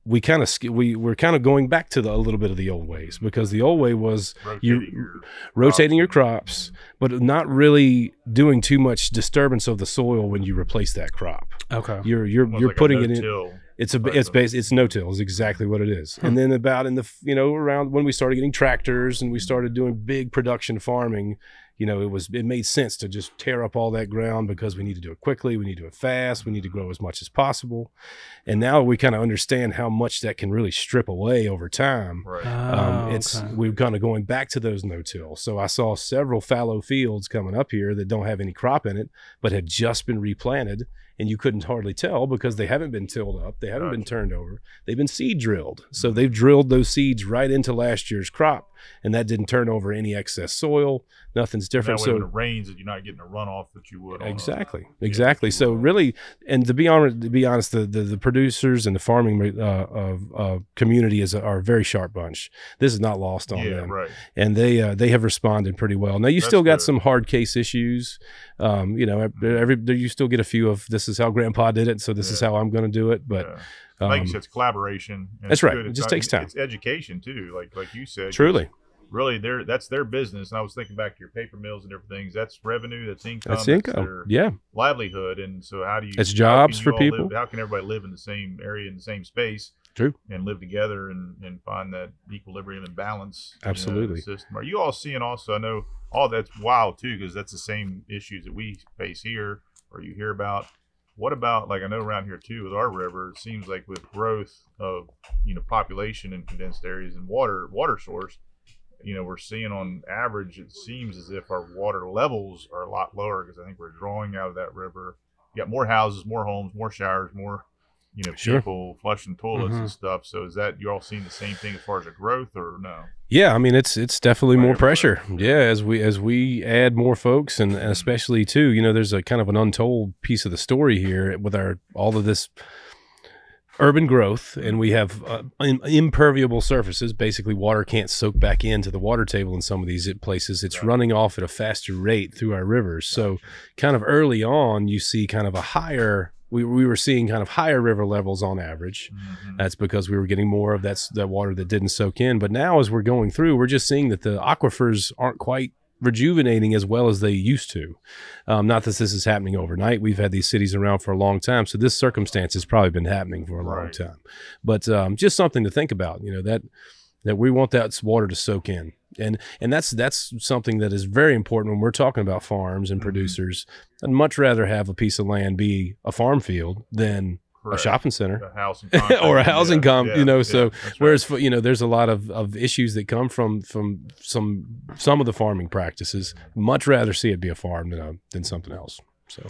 we're kind of going back to the, a little bit of the old ways, because the old way was rotating your crops, but not really doing too much disturbance of the soil when you replace that crop. Okay, you're putting it in. It's no-till is exactly what it is. And then about in the, you know, around when we started getting tractors and we started doing big production farming, you know, it made sense to just tear up all that ground because we need to do it quickly. We need to do it fast. We need to grow as much as possible. And now we kind of understand how much that can really strip away over time. Right. We're kind of going back to those no-till. So I saw several fallow fields coming up here that don't have any crop in it, but had just been replanted. And you couldn't hardly tell because they haven't been tilled up. They haven't been turned over. They've been seed drilled. So they've drilled those seeds right into last year's crop. And that didn't turn over any excess soil. Nothing's different. That way, so when it rains, that you're not getting a runoff that you would. Exactly. So really, and to be honest, the producers and the farming community are a very sharp bunch. This is not lost on them. Right. And they have responded pretty well. Now you still got some hard case issues. You know, you still get a few of this is how Grandpa did it, so this is how I'm going to do it, but. Like you said, it's collaboration. And that's right. It just takes time. It's education too, like you said. Truly. Really, that's their business. And I was thinking back to your paper mills and different things. That's revenue. That's income. That's income. Yeah. Livelihood. And so how do you? It's jobs for people. How can everybody live in the same area, in the same space? True. And live together and find that equilibrium and balance. Absolutely. You know, system. Are you all seeing also? I know all that's wild too, because that's the same issues that we face here, or you hear about. What about, like I know around here too with our river, it seems like with growth of, you know, population in condensed areas and water source, you know, we're seeing on average, it seems as if our water levels are a lot lower because I think we're drawing out of that river. You got more houses, more homes, more showers, more, you know, people flushing toilets and stuff. So is that, you all seeing the same thing as far as the growth or no? Yeah, I mean, it's definitely more pressure. Yeah, as we add more folks, and especially too, you know, there's a kind of an untold piece of the story here with all of this urban growth, and we have impermeable surfaces. Basically, water can't soak back into the water table in some of these places. It's running off at a faster rate through our rivers. So kind of early on, you see kind of a higher. We were seeing kind of higher river levels on average. That's because we were getting more of that water that didn't soak in. But now as we're going through, we're just seeing that the aquifers aren't quite rejuvenating as well as they used to. Not that this is happening overnight. We've had these cities around for a long time, so this circumstance has probably been happening for a long time. But just something to think about, you know, that we want that water to soak in. And that's something that is very important when we're talking about farms and producers. I'd much rather have a piece of land be a farm field than a shopping center, a housing or a housing you know. So whereas, you know, there's a lot of issues that come from some of the farming practices. Much rather see it be a farm than something else. So.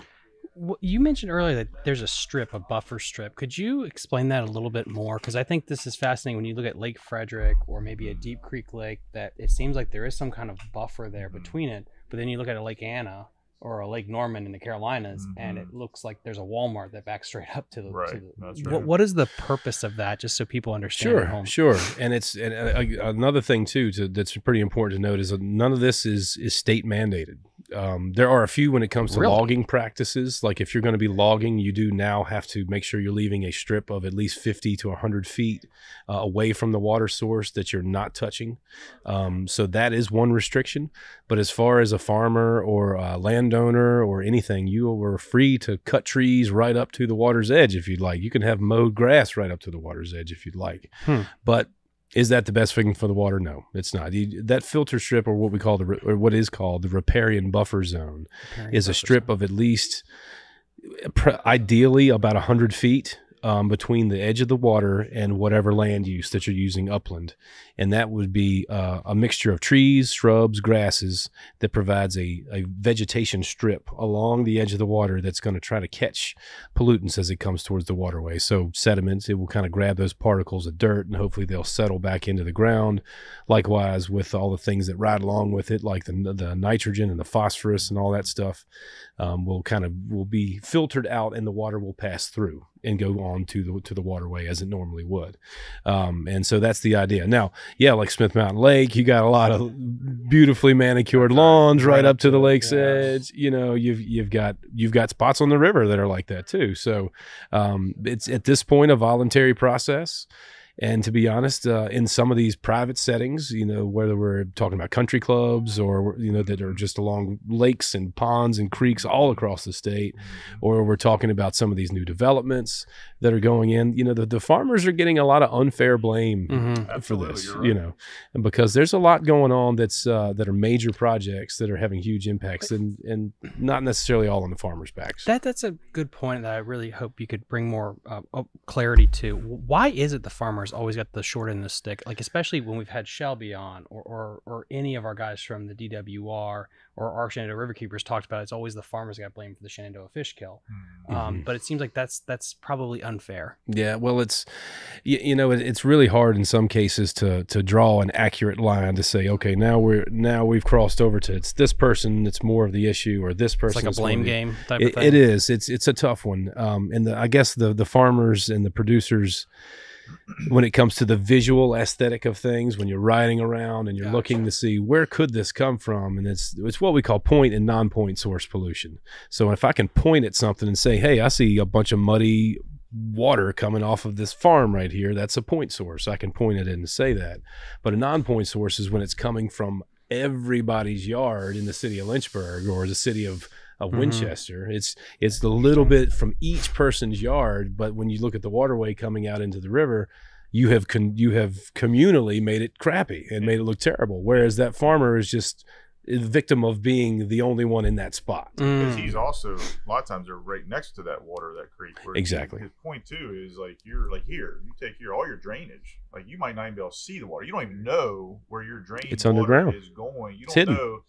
You mentioned earlier that there's a buffer strip. Could you explain that a little bit more? Because I think this is fascinating when you look at Lake Frederick or maybe a Deep Creek Lake, that it seems like there is some kind of buffer there between it. But then you look at a Lake Anna or a Lake Norman in the Carolinas, and it looks like there's a Walmart that backs straight up to the. What is the purpose of that? Just so people understand. Sure, at home. Sure. And it's another thing too that's pretty important to note is that none of this is state mandated. There are a few when it comes to logging practices. Like if you're going to be logging, you do now have to make sure you're leaving a strip of at least 50 to 100 feet away from the water source that you're not touching. So that is one restriction. But as far as a farmer or a landowner or anything, you were free to cut trees right up to the water's edge if you'd like. You can have mowed grass right up to the water's edge if you'd like. But Is that the best thing for the water? No, it's not. That filter strip, or what we call the, or what is called the riparian buffer zone, is a strip of at least, ideally, about 100 feet between the edge of the water and whatever land use that you're using upland. And that would be a mixture of trees, shrubs, grasses that provides a vegetation strip along the edge of the water that's going to try to catch pollutants as it comes towards the waterway. So sediments, it will kind of grab those particles of dirt and hopefully they'll settle back into the ground. Likewise with all the things that ride along with it, like the nitrogen and the phosphorus and all that stuff, will be filtered out and the water will pass through and go on to the waterway as it normally would. And so that's the idea. Now, yeah, like Smith Mountain Lake, you got a lot of beautifully manicured lawns right up to the lake's edge. You know, you've got spots on the river that are like that too. So it's at this point a voluntary process. And to be honest, in some of these private settings, you know, whether we're talking about country clubs or, you know, that are just along lakes and ponds and creeks all across the state, or we're talking about some of these new developments that are going in, you know, the farmers are getting a lot of unfair blame for this, you know, and because there's a lot going on that's, that are major projects that are having huge impacts and not necessarily all on the farmers' backs. That's a good point that I really hope you could bring more clarity to. Why is it the farmers always got the short end of the stick, like especially when we've had Shelby on or any of our guys from the DWR or our Shenandoah Riverkeepers talked about it. It's always the farmers got blamed for the Shenandoah fish kill. But it seems like that's probably unfair. Yeah, well, it's you know it's really hard in some cases to draw an accurate line to say, okay, now we've crossed over to it's this person that's more of the issue or this person. It's like a blame game type of thing. It is. It's a tough one. And I guess the farmers and the producers, when it comes to the visual aesthetic of things, when you're riding around and you're looking to see where could this come from, and it's what we call point and non-point source pollution. So if I can point at something and say, hey, I see a bunch of muddy water coming off of this farm right here, that's a point source. I can point at it and say that. But a non-point source is when it's coming from everybody's yard in the city of Lynchburg or the city of Winchester. It's the little bit from each person's yard, but when you look at the waterway coming out into the river, you have communally made it crappy and made it look terrible, whereas that farmer is just a victim of being the only one in that spot. Because he's also, a lot of times they're right next to that water, that creek. Exactly. His point too is like, you're like here, you take all your drainage, like you might not even be able to see the water. You don't even know where your drainage water is going. You don't know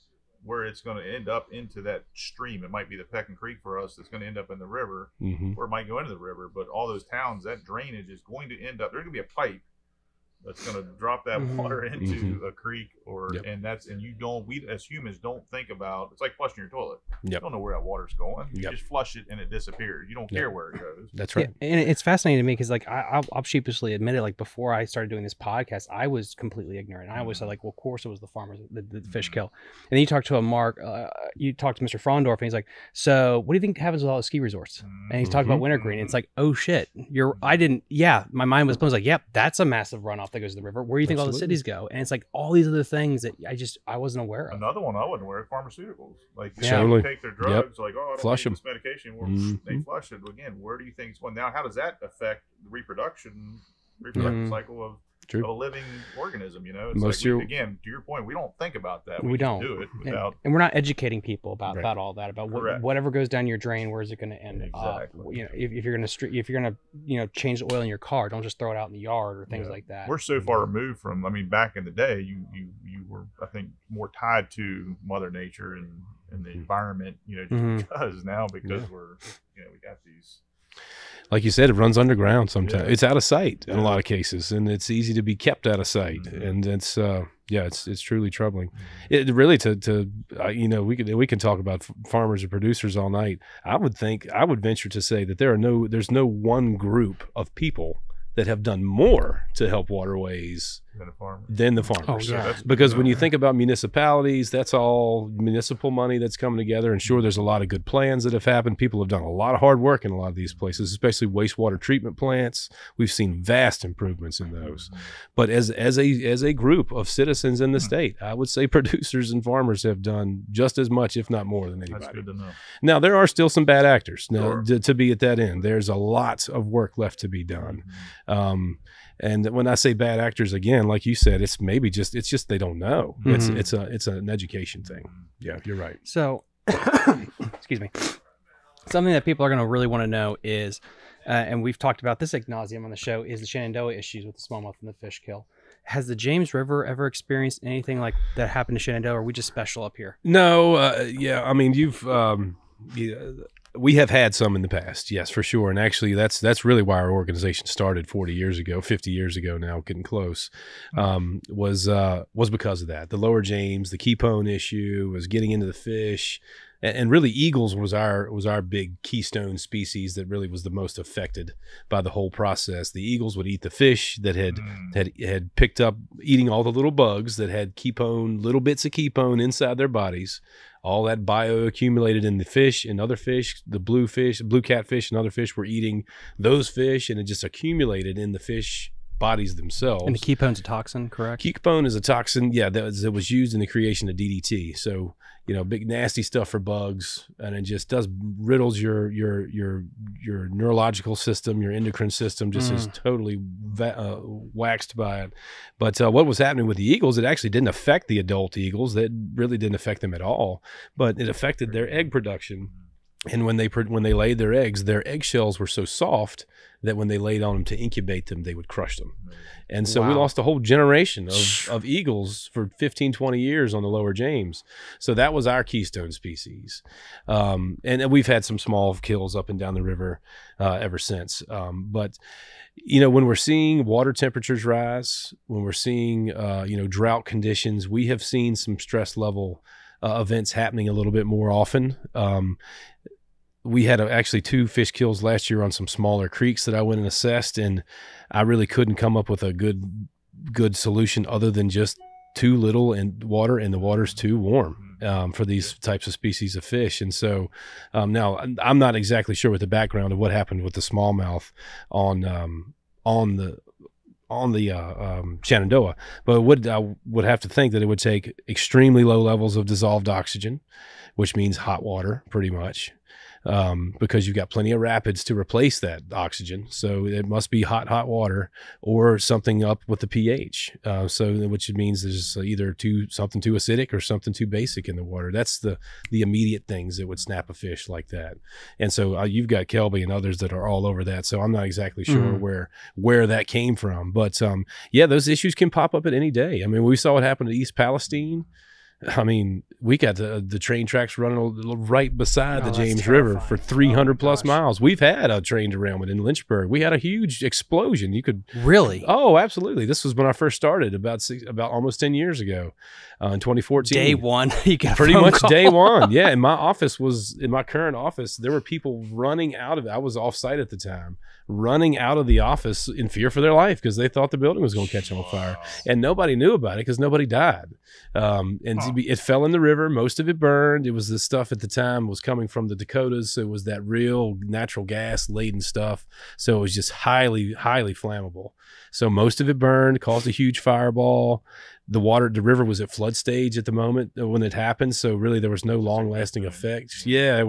where it's going to end up into that stream. It might be the Peckin Creek for us that's going to end up in the river, or it might go into the river, but all those towns, that drainage is going to end up, there's going to be a pipe that's going to drop that water into a creek or, and you don't, we as humans don't think about, it's like flushing your toilet. You don't know where that water's going. You just flush it and it disappears. You don't care where it goes. That's right. Yeah, and it's fascinating to me because like, I'll sheepishly admit it, like before I started doing this podcast, I was completely ignorant. I always said like, well, of course it was the farmers, the fish kill. And then you talk to Mr. Frondorf and he's like, so what do you think happens with all the ski resorts? And he's talking about wintergreen. It's like, oh shit, my mind was blown. It's like, yep, that's a massive runoff that goes to the river. Where do you think all the cities go? And it's like all these other things that I wasn't aware of. Another one I wasn't aware of, pharmaceuticals. Like they take their drugs, like, oh, I don't flush them. This medication. Well, they flush it again. Where do you think it's going? Now, how does that affect the reproductive cycle of a living organism? You know, it's again, to your point, we don't think about that. We don't do it without, and we're not educating people about all that, about whatever goes down your drain, where is it going to end up? You know, if you're going to change the oil in your car, don't just throw it out in the yard or things like that. We're so far removed from, I mean, back in the day, you were, I think, more tied to Mother Nature and the environment, you know, just because we're, you know, we got these. Like you said, it runs underground sometimes. It's out of sight in a lot of cases, and it's easy to be kept out of sight. And it's it's truly troubling. It really we can talk about farmers and producers all night. I would venture to say that there's no one group of people that have done more to help waterways than the farmers. Oh, yeah. Because when you think about municipalities, that's all municipal money that's coming together. And sure, there's a lot of good plans that have happened. People have done a lot of hard work in a lot of these places, especially wastewater treatment plants. We've seen vast improvements in those. But as a group of citizens in the state, I would say producers and farmers have done just as much, if not more, than anybody. That's good to know. Now, there are still some bad actors. Now, to be at that end, there's a lot of work left to be done. And when I say bad actors, again, like you said, it's maybe just, it's just, they don't know. Mm-hmm. It's an education thing. Yeah, you're right. So, excuse me. Something that people are going to really want to know is, and we've talked about this ad nauseum on the show, is the Shenandoah issues with the smallmouth and the fish kill. Has the James River ever experienced anything like that happened to Shenandoah? Or are we just special up here? No. Yeah. I mean, you've, we have had some in the past. Yes, for sure. And actually that's really why our organization started 40 years ago, 50 years ago now, getting close, was because of that. The Lower James, the Kepone issue, was getting into the fish. And really, eagles was our big keystone species that really was the most affected by the whole process. The eagles would eat the fish that had picked up, eating all the little bugs that had Kepone, little bits of Kepone inside their bodies. All that bioaccumulated in the fish and other fish, the blue fish, blue catfish and other fish were eating those fish, and it just accumulated in the fish bodies themselves. And the Kepone's a toxin, correct? Kepone is a toxin, yeah, that was used in the creation of DDT. So, you know, big nasty stuff for bugs, and it just riddles your neurological system, your endocrine system, just is totally waxed by it. But what was happening with the eagles, it actually didn't affect the adult eagles. That really didn't affect them at all, but it affected their egg production. And when they laid their eggs, their eggshells were so soft that when they laid on them to incubate them, they would crush them. And so we lost a whole generation of eagles for 15, 20 years on the Lower James. So that was our keystone species. And we've had some small kills up and down the river ever since. But, you know, when we're seeing water temperatures rise, when we're seeing, you know, drought conditions, we have seen some stress level events happening a little bit more often. We had actually 2 fish kills last year on some smaller creeks that I went and assessed, and I really couldn't come up with a good solution other than just too little in water, and the water's too warm for these types of species of fish. And so now I'm not exactly sure what the background of what happened with the smallmouth on the Shenandoah, but I would have to think that it would take extremely low levels of dissolved oxygen, which means hot water pretty much, because you've got plenty of rapids to replace that oxygen. So it must be hot water or something up with the pH. So which means there's either something too acidic or something too basic in the water. That's the immediate things that would snap a fish like that. And so you've got Kelby and others that are all over that. So I'm not exactly sure where that came from, but yeah, those issues can pop up at any day. I mean, we saw what happened to East Palestine. I mean, we got the train tracks running right beside the James River for 300 plus miles. We've had a train derailment in Lynchburg. We had a huge explosion. You could really? Oh, absolutely. This was when I first started about almost 10 years ago, in 2014. Day one, you got pretty much call. Day one. Yeah, and my office was in my current office. There were people running out of it. I was off site at the time, running out of the office in fear for their life because they thought the building was going to catch on fire, and nobody knew about it because nobody died. It fell in the river. Most of it burned. It was the stuff at the time was coming from the Dakotas. So it was that real natural gas laden stuff. So it was just highly, highly flammable. So most of it burned, caused a huge fireball. The river was at flood stage at the moment when it happened. So really there was no long lasting effect. Yeah,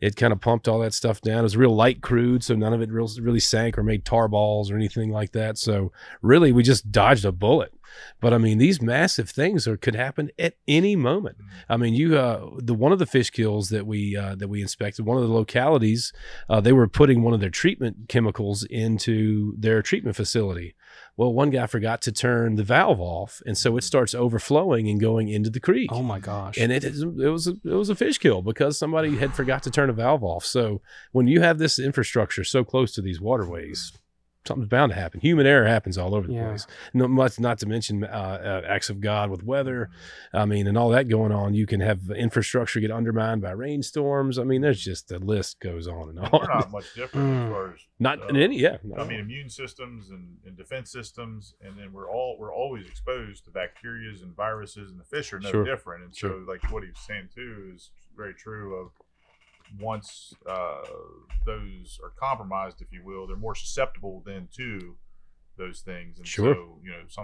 it kind of pumped all that stuff down. It was real light crude. So none of it really sank or made tar balls or anything like that. So really we just dodged a bullet. But I mean, these massive things could happen at any moment. I mean, one of the fish kills that we inspected, one of the localities, they were putting one of their treatment chemicals into their treatment facility. Well, one guy forgot to turn the valve off, and so it starts overflowing and going into the creek. Oh my gosh! And it was a fish kill because somebody had forgot to turn a valve off. So when you have this infrastructure so close to these waterways, something's bound to happen. Human error happens all over the place. No, not to mention acts of God with weather. I mean, and all that going on. You can have infrastructure get undermined by rainstorms. I mean, there's just the list goes on and on. We're not much different as far as in any. Yeah, no. I mean, immune systems and defense systems, and then we're always exposed to bacteria and viruses, and the fish are no different. And so, like what he's saying too is very true of. Once those are compromised, if you will, they're more susceptible then to those things. And so, you know, it's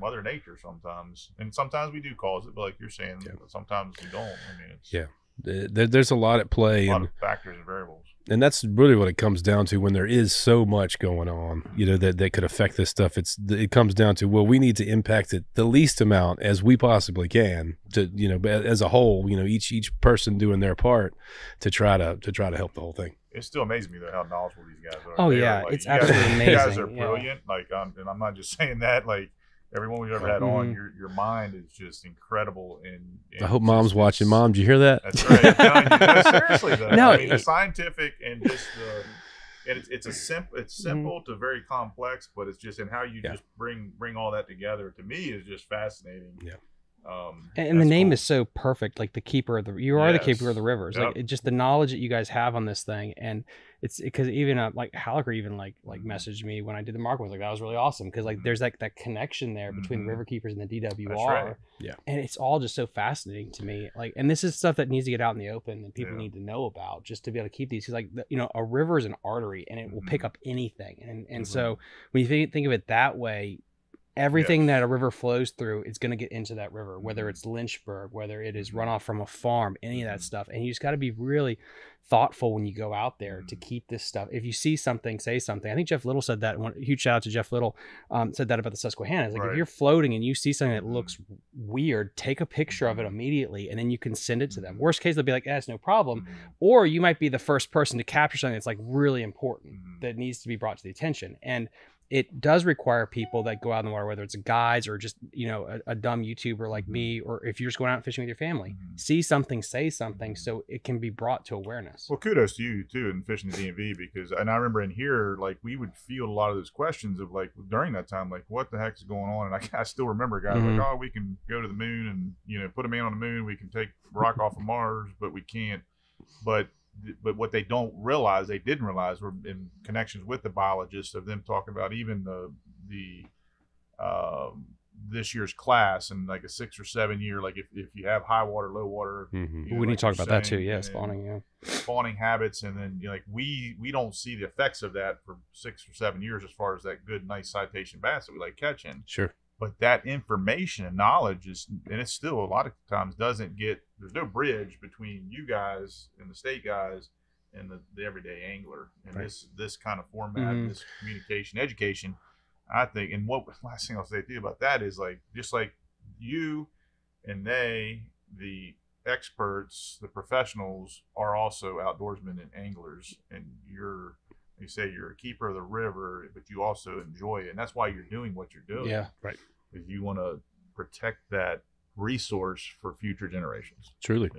Mother Nature sometimes. And sometimes we do cause it, but like you're saying, sometimes we don't. I mean, it's There's a lot at play. A lot of factors and variables. And that's really what it comes down to when there is so much going on, you know, that could affect this stuff. It comes down to, well, we need to impact it the least amount as we possibly can to, you know, as a whole, you know, each person doing their part to try to help the whole thing. It still amazes me though how knowledgeable these guys are. Oh yeah, like, it's absolutely amazing. You guys are brilliant. Yeah. Like, and I'm not just saying that. Like, everyone we've ever had on, your mind is just incredible. And I hope Mom's watching. Mom, did you hear that? That's right. No, seriously, though. No, I mean, the scientific and just and it's simple to very complex, but it's just in how you just bring all that together. To me, is just fascinating. Yeah. And the name is so perfect. Like, the keeper of the, you are the keeper of the rivers. Yep. Like, just the knowledge that you guys have on this thing. And it's because even like Hallecker even like messaged me when I did the market. I was like, that was really awesome. Cause like, there's like that connection there between the river keepers and the DWR. That's right. Yeah. And it's all just so fascinating to me. Like, and this is stuff that needs to get out in the open and people need to know about just to be able to keep these. Cause like, you know, a river is an artery and it will pick up anything. And so when you think of it that way, everything that a river flows through is going to get into that river, whether it's Lynchburg, whether it is runoff from a farm, any of that stuff. And you just got to be really thoughtful when you go out there to keep this stuff. If you see something, say something. I think Jeff Little said that. Huge shout out to Jeff Little. Said that about the Susquehanna. It's like, if you're floating and you see something that looks weird, take a picture of it immediately, and then you can send it to them. Worst case, they'll be like, that's no problem. Or you might be the first person to capture something that's like really important that needs to be brought to the attention. And it does require people that go out in the water, whether it's guides or just, you know, a dumb YouTuber like me, or if you're just going out fishing with your family, see something, say something, so it can be brought to awareness. Well, kudos to you too in Fishing the DMV, because, and I remember in here, like, we would field a lot of those questions of like, during that time, like, what the heck is going on? And I still remember guys like, oh, we can go to the moon and, you know, put a man on the moon. We can take rock off of Mars, but we can't. But what they don't realize, they didn't realize, were in connections with the biologists of them talking about even the this year's class and like a 6 or 7 year, like if you have high water, low water, you know, we need to talk about that too. Yeah, spawning habits, and then, you know, like we don't see the effects of that for 6 or 7 years as far as that good nice citation bass that we like catching. Sure. But that information and knowledge is, and it's still a lot of times doesn't get, there's no bridge between you guys and the state guys and the everyday angler. And this kind of format, this communication, education, I think, and what last thing I'll say to you about that is, like, just like you and they, the experts, the professionals are also outdoorsmen and anglers, and you say you're a keeper of the river, but you also enjoy it. And that's why you're doing what you're doing. Yeah, right. Because you want to protect that resource for future generations. Truly.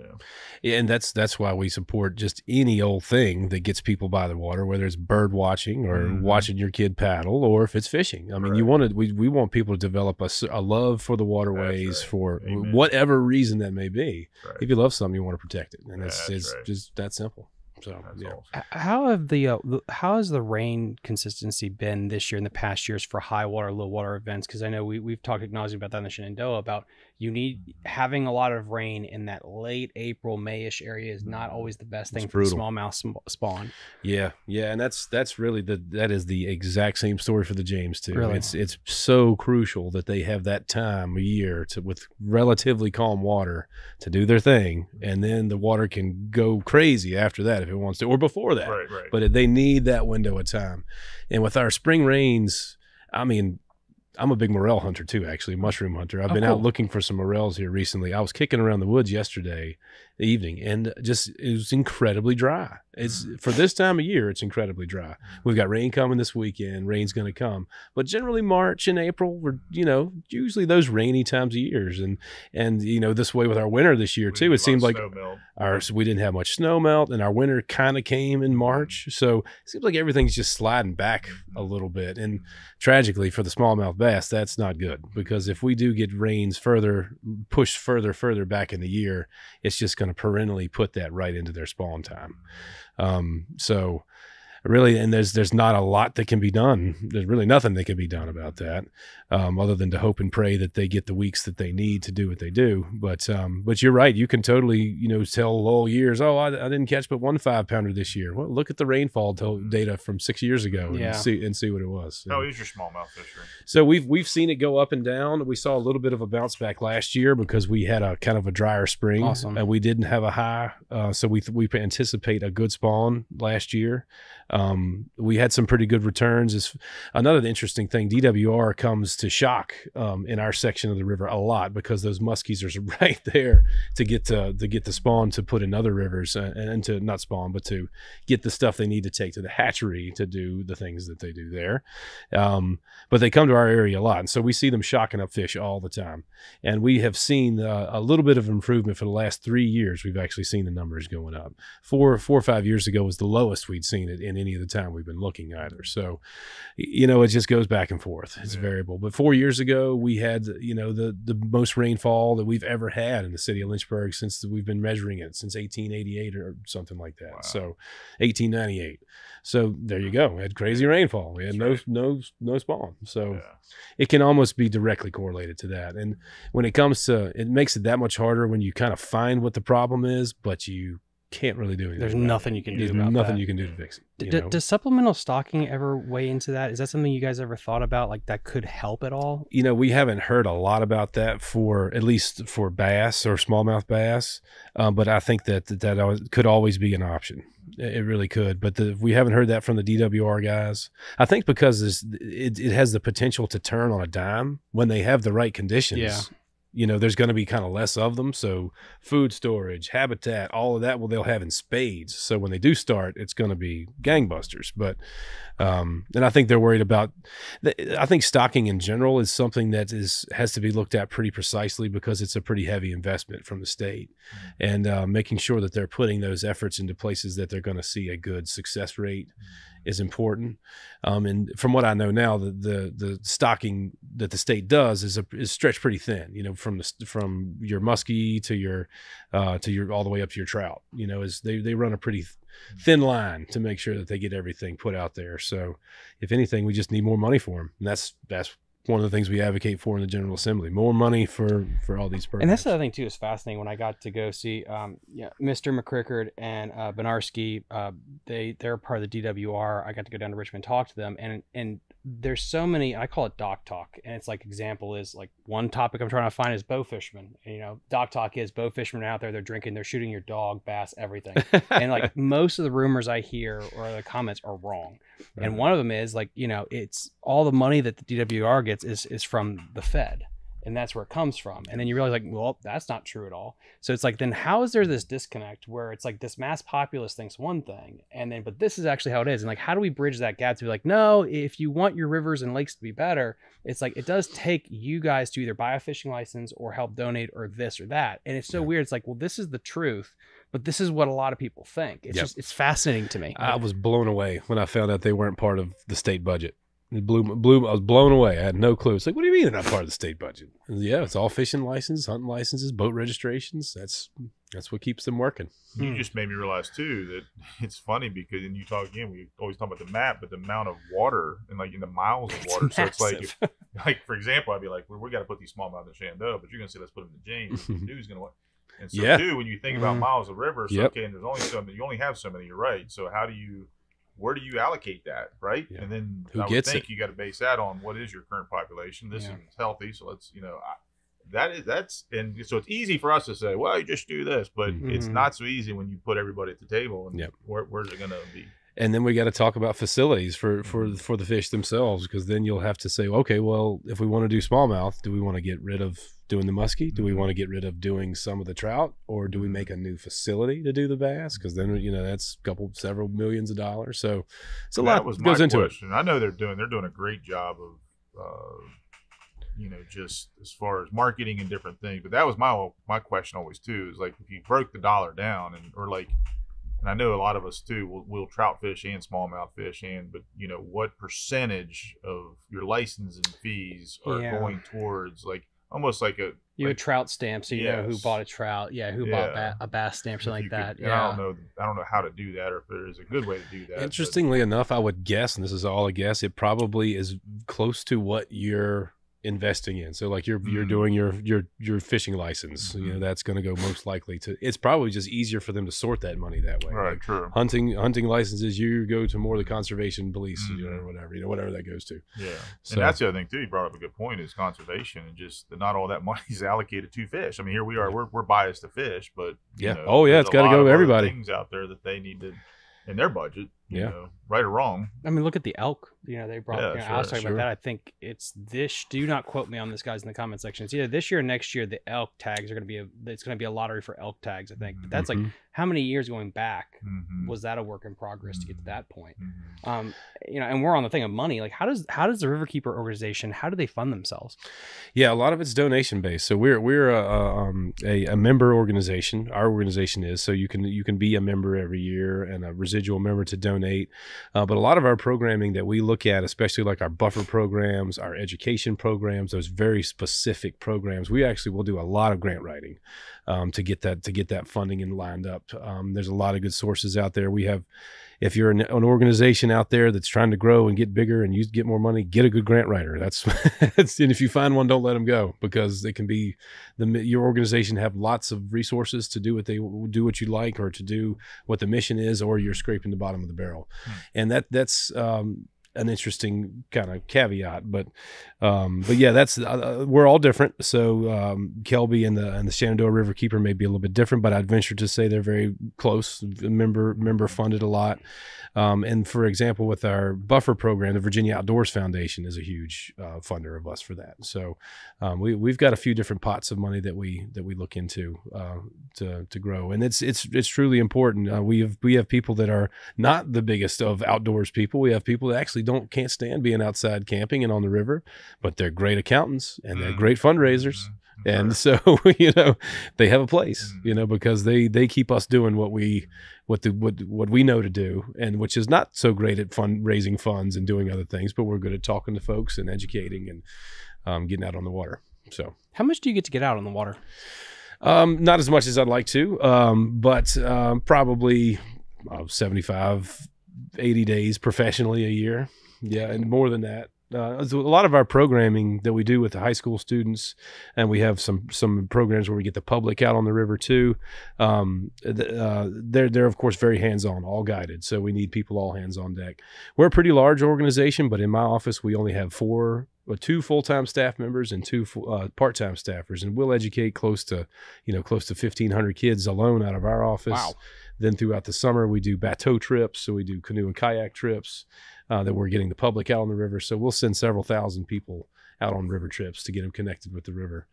Yeah, and that's why we support just any old thing that gets people by the water, whether it's bird watching or watching your kid paddle, or if it's fishing. I mean, we want people to develop a love for the waterways for whatever reason that may be. Right. If you love something, you want to protect it. And it's just that simple. So awesome. How have how has the rain consistency been this year and the past years for high water, low water events? Because I know we've talked acknowledging about that in the Shenandoah, about you need having a lot of rain in that late April, Mayish area is not always the best thing for the smallmouth spawn. Yeah, and that's really that is the exact same story for the James too. Really? It's so crucial that they have that time of year to, with relatively calm water, to do their thing, and then the water can go crazy after that. If it wants to, or before that, right. But they need that window of time. And with our spring rains, I mean, I'm a big morel hunter too, actually, mushroom hunter. I've been out looking for some morels here recently. I was kicking around the woods yesterday evening, and just, it was incredibly dry. It's for this time of year, it's incredibly dry. We've got rain coming this weekend. Rain's going to come, but generally March and April were, you know, usually those rainy times of years. And you know, this way with our winter this year too, it seemed like we didn't have much snow melt, and our winter kind of came in March. So it seems like everything's just sliding back a little bit. And tragically for the smallmouth bass, that's not good, because if we do get rains pushed further back in the year, it's just going to perennially put that right into their spawn time. So really, and there's not a lot that can be done. There's really nothing that can be done about that, other than to hope and pray that they get the weeks that they need to do what they do. But you're right. You can totally, you know, tell all years, oh, I didn't catch but 1 5-pounder this year. Well, look at the rainfall data from 6 years ago and see what it was. So, oh, here's your smallmouth fishery. So we've seen it go up and down. We saw a little bit of a bounce back last year because we had a kind of a drier spring. Awesome. And we didn't have a high, so we anticipate a good spawn last year. We had some pretty good returns. Is another interesting thing, DWR comes to shock in our section of the river a lot because those muskies are right there to get the spawn to put in other rivers and to not spawn but to get the stuff they need to take to the hatchery to do the things that they do there. But they come to our area a lot, and so we see them shocking up fish all the time. And we have seen a little bit of improvement for the last 3 years. We've actually seen the numbers going up. Four or 5 years ago was the lowest we'd seen it in any of the time we've been looking either. So, you know, it just goes back and forth. It's variable. But 4 years ago, we had, you know, the most rainfall that we've ever had in the city of Lynchburg since we've been measuring it, since 1888 or something like that. Wow. So 1898. So there you go. We had crazy rainfall. We had no spawn. So it can almost be directly correlated to that. And when it comes to, it makes it that much harder when you kind of find what the problem is, but you can't really do anything. There's nothing you can do about that. There's nothing you can do to fix it. Does supplemental stocking ever weigh into that? Is that something you guys ever thought about, like that could help at all? You know, we haven't heard a lot about that for, at least for bass or smallmouth bass, but I think that could always be an option. It really could, but we haven't heard that from the DWR guys. I think because it has the potential to turn on a dime when they have the right conditions. Yeah. You know, there's going to be kind of less of them. So food storage, habitat, all of that, well, they'll have in spades. So when they do start, it's going to be gangbusters. But, and I think they're worried about, I think stocking in general is something that has to be looked at pretty precisely because it's a pretty heavy investment from the state. Mm-hmm. And making sure that they're putting those efforts into places that they're going to see a good success rate. Mm-hmm. is important. And from what I know now, the stocking that the state does is stretched pretty thin, you know, from your muskie to your all the way up to your trout, you know, is they run a pretty thin line to make sure that they get everything put out there. So if anything, we just need more money for them. And that's one of the things we advocate for in the General Assembly, more money for all these programs. And that's the other thing too, is fascinating. When I got to go see Mr. McCrickard and Benarski, they're part of the DWR. I got to go down to Richmond, talk to them, and there's so many, I call it dock talk. And it's like, example is like one topic I'm trying to find is bow fishermen. And, you know, dock talk is bow fishermen out there, they're drinking, they're shooting your dog, bass, everything. And like most of the rumors I hear or the comments are wrong. Right. And one of them is like, you know, it's all the money that the DWR gets is from the Fed. And that's where it comes from. And then you realize like, well, that's not true at all. So it's like, then how is there this disconnect where it's like this mass populace thinks one thing and then, but this is actually how it is. And like, how do we bridge that gap to be like, no, if you want your rivers and lakes to be better, it's like, it does take you guys to either buy a fishing license or help donate or this or that. And it's so weird. It's like, well, this is the truth, but this is what a lot of people think. It's just, it's fascinating to me. I was blown away when I found out they weren't part of the state budget. It I was blown away. I had no clue. It's like, what do you mean they're not part of the state budget? Yeah, it's all fishing licenses, hunting licenses, boat registrations. That's what keeps them working. You just made me realize too that it's funny because, and you talk again, we always talk about the map, but the amount of water and like in the miles of water. It's so it's like, if, like for example, I'd be like, well, we got to put these smallmouth in Shenandoah, but you're gonna say let's put them in James. The dude's gonna. And so too, when you think about miles of river, so okay, and there's only so many. You only have so many. You're right. So how do you? Where do you allocate that, right? Yeah. And then who I gets would think it? You got to base that on what is your current population. This is healthy, so let's, you know, that's and so it's easy for us to say, well, you just do this, but it's not so easy when you put everybody at the table. And where's it going to be? And then we got to talk about facilities for the fish themselves, because then you'll have to say, okay, well, if we want to do smallmouth, do we want to get rid of doing the muskie? Do we want to get rid of doing some of the trout, or do we make a new facility to do the bass? Because then, you know, that's several millions of dollars. So it's a lot that goes into it. I know they're doing a great job of, you know, just as far as marketing and different things. But that was my question always too, is like if you broke the dollar down and I know a lot of us too will trout fish and smallmouth fish but you know, what percentage of your licensing fees are going towards like almost like a a trout stamp, so you know who bought a trout, bought a bass stamp, something like that. Yeah, I don't know how to do that, or if there is a good way to do that. Interestingly enough, I would guess, and this is all a guess, it probably is close to what you're investing in. So like you're doing your fishing license, you know, that's going to go most likely to, it's probably just easier for them to sort that money that way. Right, like true. Hunting licenses, you go to more the conservation police, you know, whatever, that goes to. Yeah. So, and that's the other thing too, you brought up a good point, is conservation, and just not all that money is allocated to fish. I mean, here we are, we're biased to fish, but you know, it's got to go to everybody. Things out there that they need to in their budget, you know, right or wrong. I mean, look at the elk, you know, they brought, I was talking about that. I think it's this, do not quote me on this, guys, in the comment section. It's either this year or next year, the elk tags are going to be, it's going to be a lottery for elk tags, I think. But that's like, how many years going back was that a work in progress to get to that point? You know, and we're on the thing of money. Like how does the Riverkeeper organization, how do they fund themselves? Yeah, a lot of it's donation based. So we're a member organization. Our organization is, so you can be a member every year and a residual member to donate. But a lot of our programming that we look at, especially like our buffer programs, our education programs, those very specific programs, we actually will do a lot of grant writing to get that funding and lined up. There's a lot of good sources out there. We have, if you're an organization out there that's trying to grow and get bigger and you get more money, get a good grant writer. And if you find one, don't let them go, because they can be your organization have lots of resources to do what they do, what you like, or to do what the mission is, or you're scraping the bottom of the barrel. And that's, an interesting kind of caveat, but yeah, that's we're all different. So Kelby and the Shenandoah Riverkeeper may be a little bit different, but I'd venture to say they're very close. Member funded a lot, and for example, with our buffer program, the Virginia Outdoors Foundation is a huge funder of us for that. So we've got a few different pots of money that we look into to grow, and it's truly important. We have people that are not the biggest of outdoors people. We have people that actually can't stand being outside camping and on the river, but they're great accountants and they're great fundraisers. And so, you know, they have a place, you know, because they keep us doing what we know to do, and which is not so great at fundraising funds and doing other things, but we're good at talking to folks and educating and getting out on the water. So how much do you get to get out on the water? Not as much as I'd like to, but probably 75-80 days professionally a year, and more than that. A lot of our programming that we do with the high school students, and we have some programs where we get the public out on the river too. They're of course very hands-on, all guided. So we need people all hands on deck. We're a pretty large organization, but in my office we only have two full-time staff members and two part-time staffers, and we'll educate close to 1,500 kids alone out of our office. Wow. Then throughout the summer we do bateau trips, so we do canoe and kayak trips that we're getting the public out on the river. So we'll send several thousand people out on river trips to get them connected with the river.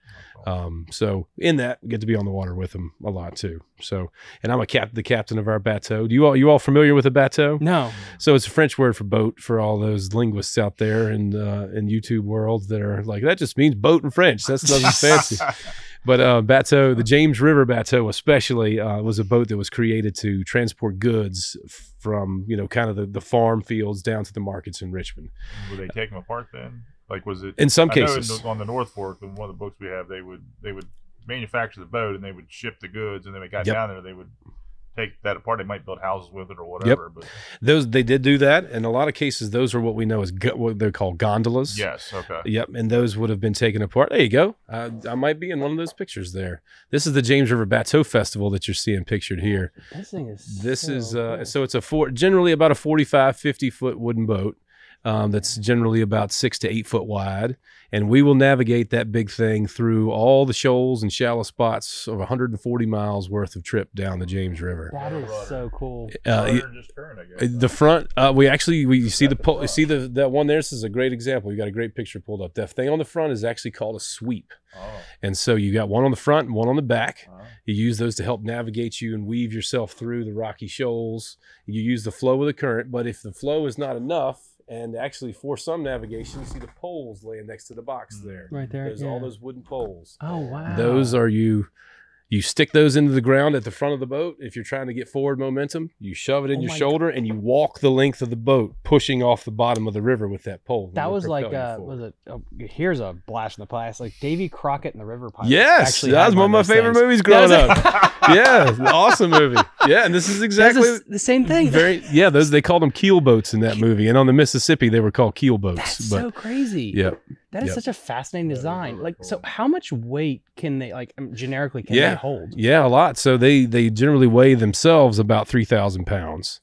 So in that, we get to be on the water with them a lot too. So, and I'm the captain of our bateau. Do you all familiar with a bateau? No. So it's a French word for boat, for all those linguists out there in YouTube world that are like, that just means boat in French. That's nothing fancy. But bateau, the James River bateau especially, was a boat that was created to transport goods from, you know, kind of the farm fields down to the markets in Richmond. Would they take them apart then? Like, was it in some cases on the North Fork, in one of the books we have, they would manufacture the boat and they would ship the goods, and then they got down there, they would take that apart. They might build houses with it or whatever. But those, they did do that. In a lot of cases, those are what we know as what they're called gondolas. Yes. Okay. Yep. And those would have been taken apart. There you go. I might be in one of those pictures there. This is the James River Bateau Festival that you're seeing pictured here. This thing is, so it's generally about a 45, 50 foot wooden boat. That's generally about 6 to 8 foot wide. And we will navigate that big thing through all the shoals and shallow spots of 140 miles worth of trip down the James River. That is so cool. The front, you see that one there. This is a great example. You got a great picture pulled up. That thing on the front is actually called a sweep. Oh. And so you got one on the front and one on the back. Oh. You use those to help navigate you and weave yourself through the rocky shoals. You use the flow of the current, but if the flow is not enough, and actually for some navigation, you see the poles laying next to the box there. Right there. There's all those wooden poles. Oh, wow. Those are you. You stick those into the ground at the front of the boat. If you're trying to get forward momentum, you shove it in your shoulder and you walk the length of the boat, pushing off the bottom of the river with that pole. That was like, here's a blast in the past, like Davy Crockett and the River Pirates. Yes, that was one of my favorite movies growing up. Yeah, awesome movie. Yeah, and this is exactly the same thing. Yeah, those, they called them keel boats in that movie, and on the Mississippi they were called keel boats. That's so crazy. Yeah. That is such a fascinating design. Like, so how much weight can they, like, generically, can they hold? Yeah, a lot. So they generally weigh themselves about 3,000 pounds,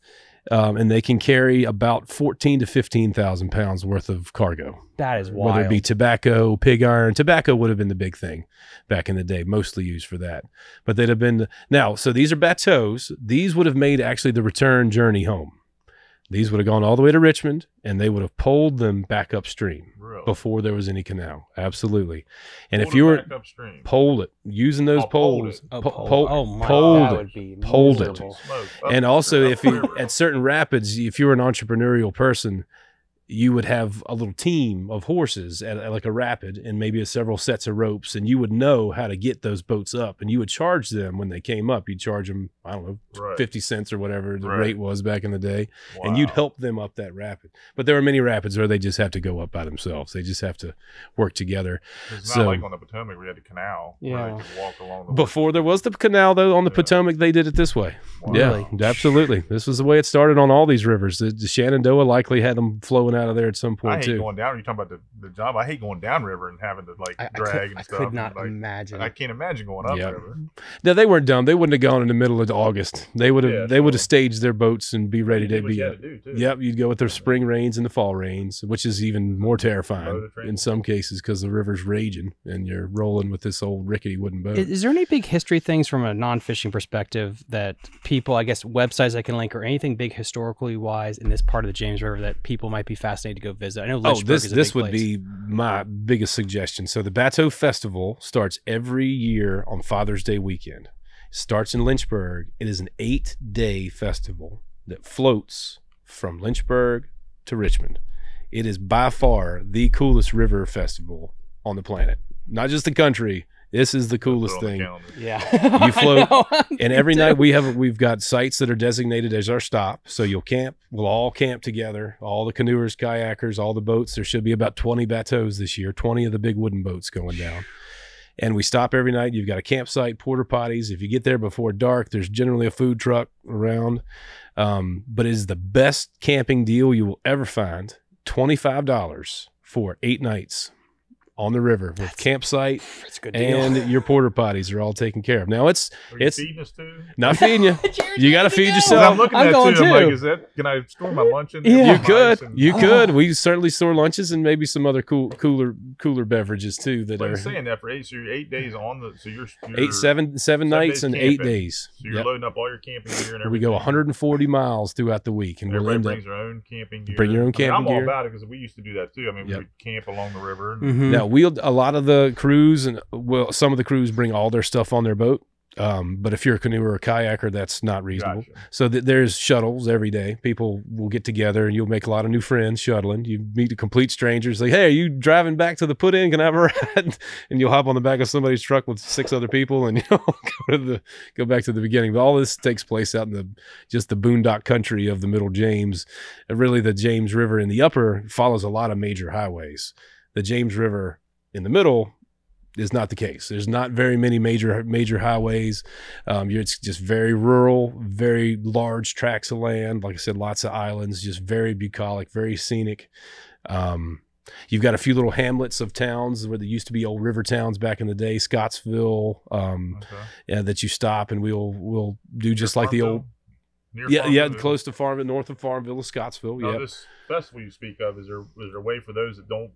and they can carry about 14 to 15,000 pounds worth of cargo. That is wild. Whether it be tobacco, pig iron. Tobacco would have been the big thing back in the day, mostly used for that. But they'd have been, now, so these are bateaus. These would have made actually the return journey home. These would have gone all the way to Richmond, and they would have poled them back upstream before there was any canal. Absolutely. And if you were poled it using those poles, poled it. And also, if you, at certain rapids, if you were an entrepreneurial person, you would have a little team of horses at like a rapid, and maybe several sets of ropes, and you would know how to get those boats up, and you would charge them when they came up. You'd charge them, I don't know, 50 cents or whatever the rate was back in the day. Wow. And you'd help them up that rapid. But there are many rapids where they just have to go up by themselves. They just have to work together. It's not like on the Potomac we had a canal where they could walk along the way. There was the canal, though, on the Potomac they did it this way. Wow. Yeah, absolutely. This was the way it started on all these rivers. The Shenandoah likely had them flowing out of there at some point. I hate going down. You're talking about the job. I hate going down river and having to like drag and stuff. I could not imagine. I can't imagine going up river. Now they weren't dumb. They wouldn't have gone in the middle of August. They would have. They would have staged their boats and be ready to be. Yep, you'd go with their spring rains and the fall rains, which is even more terrifying in some cases because the river's raging and you're rolling with this old rickety wooden boat. Is there any big history things from a non-fishing perspective that people, I guess, websites I can link or anything big historically wise in this part of the James River that people might be fascinated to go visit? I know Lynchburg is a big place. Be my biggest suggestion. So the Bateau Festival starts every year on Father's Day weekend. It starts in Lynchburg. It is an 8-day festival that floats from Lynchburg to Richmond. It is by far the coolest river festival on the planet, not just the country. This is the coolest thing. Yeah. You float. And every night we've got sites that are designated as our stop. So you'll camp. We'll all camp together. All the canoers, kayakers, all the boats. There should be about 20 bateaus this year, 20 of the big wooden boats going down. And we stop every night. You've got a campsite, porta potties. If you get there before dark, there's generally a food truck around. But it is the best camping deal you will ever find. $25 for 8 nights. On the river with campsite and your porta potties are all taken care of. Now it's feeding us too? Not feeding you. You got to feed yourself. I'm looking at that too. I'm like, is that, can I store my lunch in there? Yeah. You could. You could. We certainly store lunches and maybe some other cooler beverages too. That are saying that for 8 days on the, so you're 7 nights and camping. 8 days. So you're loading up all your camping gear and everything. We go 140 miles throughout the week, and everybody brings their own camping gear. Bring your own camping gear. I'm all about it because we used to do that too. I mean, we would camp along the river. Now, a lot of the crews, and well, some of the crews bring all their stuff on their boat. But if you're a canoe or a kayaker, that's not reasonable. Gotcha. So there's shuttles every day. People will get together and you'll make a lot of new friends shuttling. You meet complete strangers. Like, hey, are you driving back to the put-in? Can I have a ride? And you'll hop on the back of somebody's truck with 6 other people and you'll go back to the beginning. But all this takes place out in just the boondock country of the Middle James. And really the James River in the upper follows a lot of major highways. The James River in the middle is not the case. There's not very many major highways. It's just very rural, very large tracts of land. Like I said, lots of islands, just very bucolic, very scenic. You've got a few little hamlets of towns where there used to be old river towns back in the day, Scottsville, that you stop and we'll do just like the old. Close to Farmville, north of Farmville, Scottsville. Yeah. This festival you speak of, is there a way for those that don't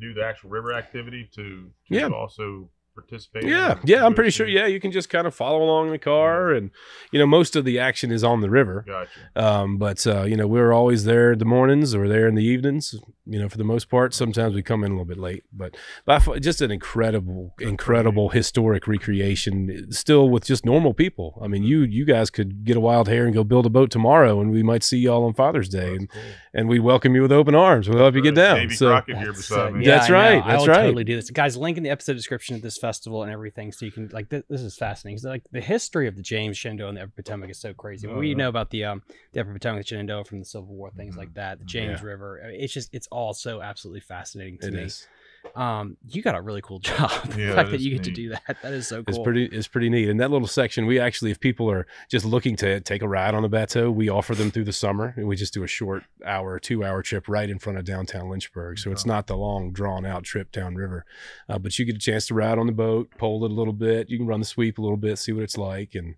do the actual river activity to also participate? I'm pretty sure. Yeah, you can just kind of follow along in the car, and most of the action is on the river. Gotcha. But we're always there in the mornings or there in the evenings. you know, for the most part. Sometimes we come in a little bit late, but by far, just an incredible historic recreation, still with just normal people. I mean, you guys could get a wild hair and go build a boat tomorrow, and we might see y'all on Father's Day, and we welcome you with open arms. We'll help you get down. Davy Crockett here beside me. Yeah, that's right. That's right. I'll totally do this, guys. Link in the episode description of this festival and everything, so you can like this is fascinating. So, like the history of the James, Shenandoah, and the Upper Potomac is so crazy. When we know about the Upper Potomac, Shenandoah from the Civil War, things like that, the James River. I mean, it's just all so absolutely fascinating to me. It is. You got a really cool job. Yeah, the fact that you get to do that is so cool. It's pretty neat. And that little section, we actually, if people are just looking to take a ride on the bateau, we offer them through the summer, and we just do a short hour, 2-hour trip right in front of downtown Lynchburg. So it's not the long drawn out trip down river, but you get a chance to ride on the boat, pole it a little bit. You can run the sweep a little bit, see what it's like. And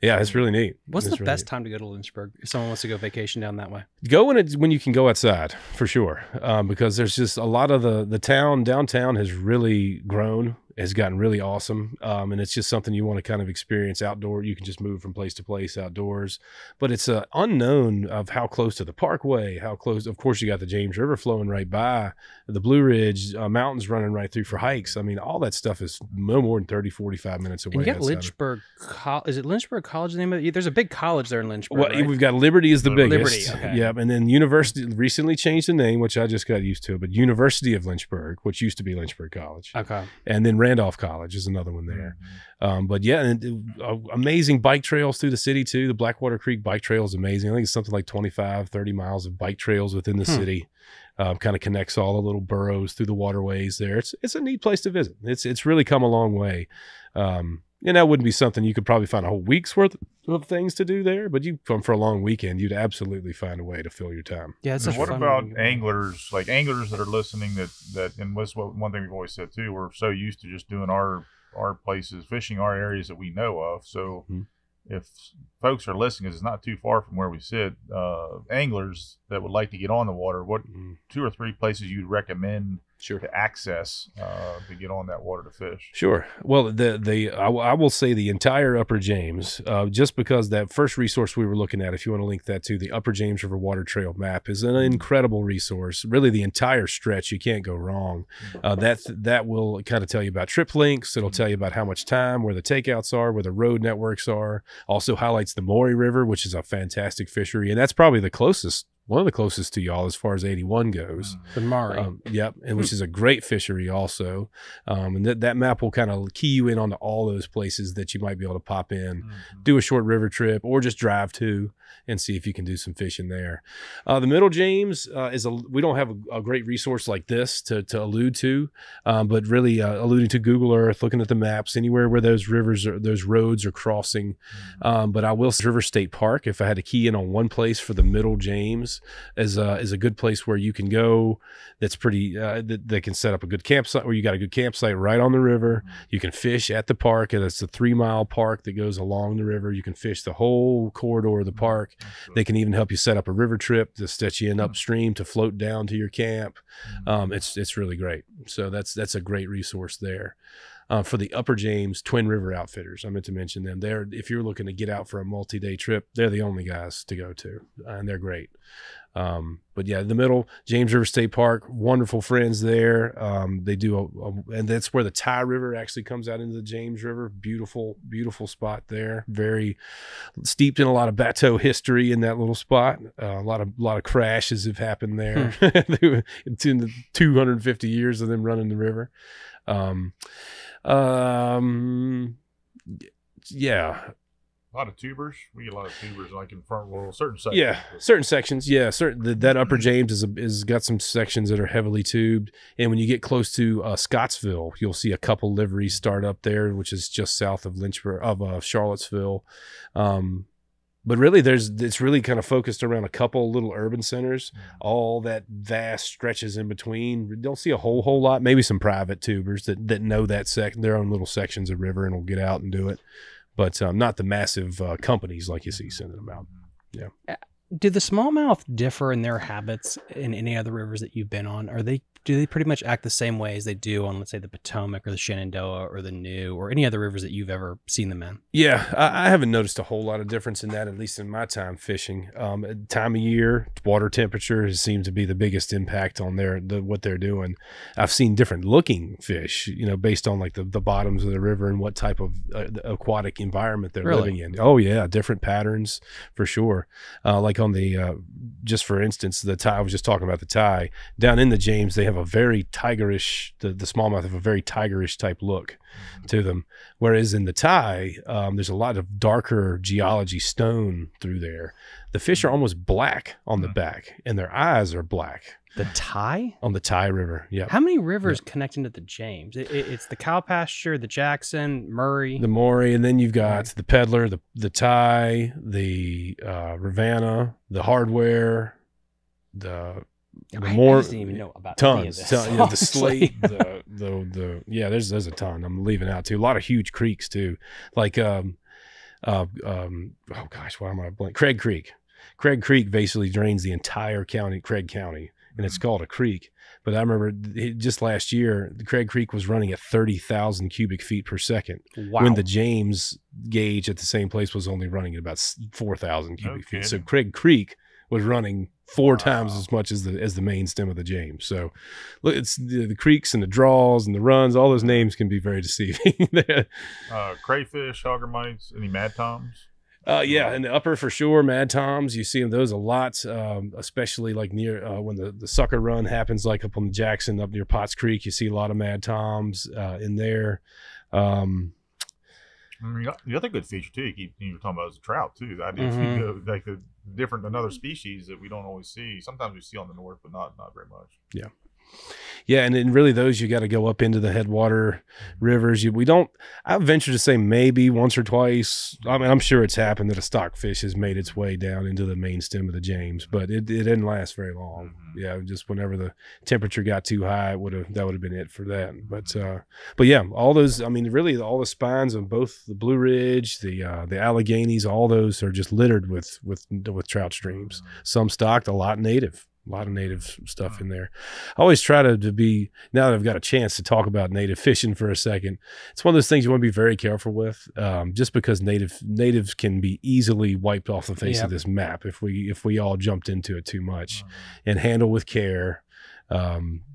yeah, it's really neat. What's the best time to go to Lynchburg if someone wants to go vacation down that way? Go when you can go outside, for sure, because there's just a lot of the town. Downtown has really grown, has gotten really awesome, and it's just something you want to kind of experience outdoor. You can just move from place to place outdoors, but it's unknown of how close to the parkway, how close. Of course, you got the James River flowing right by, the Blue Ridge Mountains running right through for hikes. I mean, all that stuff is no more than 30, 45 minutes away. And you got Lynchburg, is it Lynchburg College the name of it? There's a big college there in Lynchburg. Well, right? We've got Liberty is the biggest. Liberty, okay. Yeah, and then University recently changed the name, which I just got used to, but University of Lynchburg, which used to be Lynchburg College. Okay. And then Randolph College is another one there. But yeah, and amazing bike trails through the city too. The Blackwater Creek bike trail is amazing. I think it's something like 25, 30 miles of bike trails within the city. Kind of connects all the little boroughs through the waterways there. It's a neat place to visit. It's really come a long way. And that wouldn't be something you could probably find a whole week's worth of things to do there, but you come for a long weekend, you'd absolutely find a way to fill your time. Yeah, it's what about anglers, like anglers that are listening that, and what's one thing we've always said too, we're so used to just doing our places, fishing our areas that we know of. So if folks are listening, 'cause it's not too far from where we sit, anglers that would like to get on the water, what 2 or 3 places you'd recommend to access to get on that water to fish? Sure. Well, I will say the entire Upper James, just because that first resource we were looking at, if you want to link that to the Upper James River Water Trail map, is an incredible resource. Really, the entire stretch, you can't go wrong. That will kind of tell you about trip links. It'll tell you about how much time, where the takeouts are, where the road networks are. Also highlights the Maury River, which is a fantastic fishery, and that's probably the closest. One of the closest to y'all as far as 81 goes. The Maury. Yep, and which is a great fishery also. And that map will kind of key you in onto all those places that you might be able to pop in, do a short river trip, or just drive to and see if you can do some fishing there. The Middle James we don't have a great resource like this to allude to, but really alluding to Google Earth, looking at the maps, anywhere where those rivers or those roads are crossing. But I will say River State Park, if I had to key in on one place for the Middle James, is a good place where you can go. That's pretty. They can set up a good campsite where you got a good campsite right on the river. You can fish at the park, and it's a 3-mile park that goes along the river. You can fish the whole corridor of the park. They can even help you set up a river trip to set you in upstream to float down to your camp. It's really great. So that's a great resource there. For the Upper James, Twin River Outfitters. I meant to mention them. If you're looking to get out for a multi-day trip, they're the only guys to go to, and they're great. But yeah, the Middle James River State Park, wonderful friends there. They do, and that's where the Ty River actually comes out into the James River. Beautiful, beautiful spot there. Very steeped in a lot of bateau history in that little spot. A lot of crashes have happened there in the 250 years of them running the river. Yeah. A lot of tubers. We get a lot of tubers like in front rural, certain sections. Yeah, certain sections. Yeah, that Upper James is got some sections that are heavily tubed. And when you get close to Scottsville, you'll see a couple liveries start up there, which is just south of Lynchburg, of Charlottesville. But really, it's really kind of focused around a couple little urban centers. All that vast stretches in between, we don't see a whole lot. Maybe some private tubers that know that their own little sections of river and will get out and do it, but not the massive companies like you see sending them out. Yeah. Do the smallmouth differ in their habits in any other rivers that you've been on? Are they do they pretty much act the same way as they do on, let's say, the Potomac or the Shenandoah or the New or any other rivers that you've ever seen them in? Yeah, I haven't noticed a whole lot of difference in that, at least in my time fishing. Time of year, water temperature seems to be the biggest impact on what they're doing. I've seen different looking fish, you know, based on like the bottoms of the river and what type of aquatic environment they're really? Living in. Oh yeah, different patterns for sure. Like on the just for instance, the Ty, I was just talking about the Ty down in the James, they have a very tigerish, the smallmouth have a very tigerish type look to them, whereas in the Ty, there's a lot of darker geology stone through there. The fish are almost black on the back, and their eyes are black. The Ty? On the Ty River, yeah. How many rivers connect into the James? It's the Cowpasture, the Jackson, Murray. The Maury, and then you've got the Peddler, the Ty, the Rivanna, the Hardware, I didn't even know about tons, any of this, you know, the Slate, the yeah. There's a ton. I'm leaving out too. A lot of huge creeks too, like oh gosh, why am I blank? Craig Creek. Craig Creek basically drains the entire county, Craig County, and it's called a creek. But I remember just last year, the Craig Creek was running at 30,000 cubic feet per second. Wow. When the James gauge at the same place was only running at about 4,000 cubic feet. So Craig Creek was running four times as much as the main stem of the James. So look, it's the creeks and the draws and the runs, all those names can be very deceiving. Crayfish, hogger mites, any mad toms? Yeah, in the upper for sure, mad toms, you see those a lot, especially like near when the sucker run happens, like up on the Jackson, up near Potts Creek, you see a lot of mad toms in there. The other good feature too, you were talking about, is the trout too. I did see like the different, another species that we don't always see. Sometimes we see on the north, but not very much. Yeah. Yeah, and then really those, you got to go up into the headwater rivers. I venture to say maybe once or twice. I mean, I'm sure it's happened that a stockfish has made its way down into the main stem of the James, but it didn't last very long. Yeah, just whenever the temperature got too high, that would have been it for that. But yeah, all those, I mean, really all the spines of both the Blue Ridge, the Alleghenies, all those are just littered with trout streams. Some stocked, a lot native. A lot of native stuff in there. I always try to be, now that I've got a chance to talk about native fishing for a second, it's one of those things you want to be very careful with, just because natives can be easily wiped off the face of this map if we all jumped into it too much, and handle with care.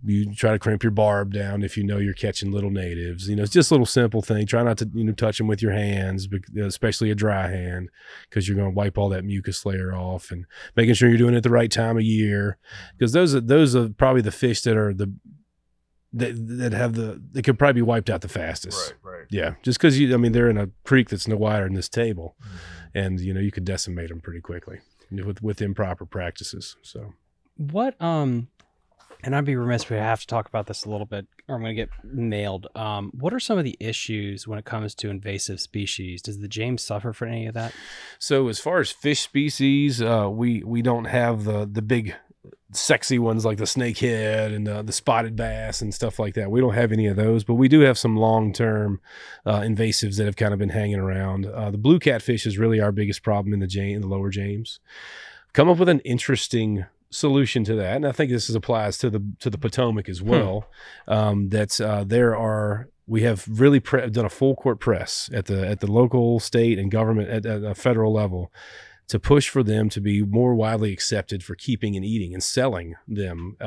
You try to crimp your barb down if you know you're catching little natives. You know, it's just a little simple thing. Try not to touch them with your hands, especially a dry hand, because you're going to wipe all that mucus layer off. And making sure you're doing it at the right time of year, because those are probably the fish that are that could probably be wiped out the fastest. Right. Yeah, just because I mean, they're in a creek that's no wider than this table, and you could decimate them pretty quickly with improper practices. So what and I'd be remiss if we have to talk about this a little bit, or I'm going to get nailed. What are some of the issues when it comes to invasive species? Does the James suffer from any of that? So as far as fish species, we don't have the big sexy ones like the snakehead and the spotted bass and stuff like that. We don't have any of those, but we do have some long-term invasives that have kind of been hanging around. The blue catfish is really our biggest problem in the lower James. Come up with an interesting solution to that, and I think this applies to the Potomac as well. That's we have really done a full court press at the local, state, and government at a federal level to push for them to be more widely accepted for keeping and eating and selling them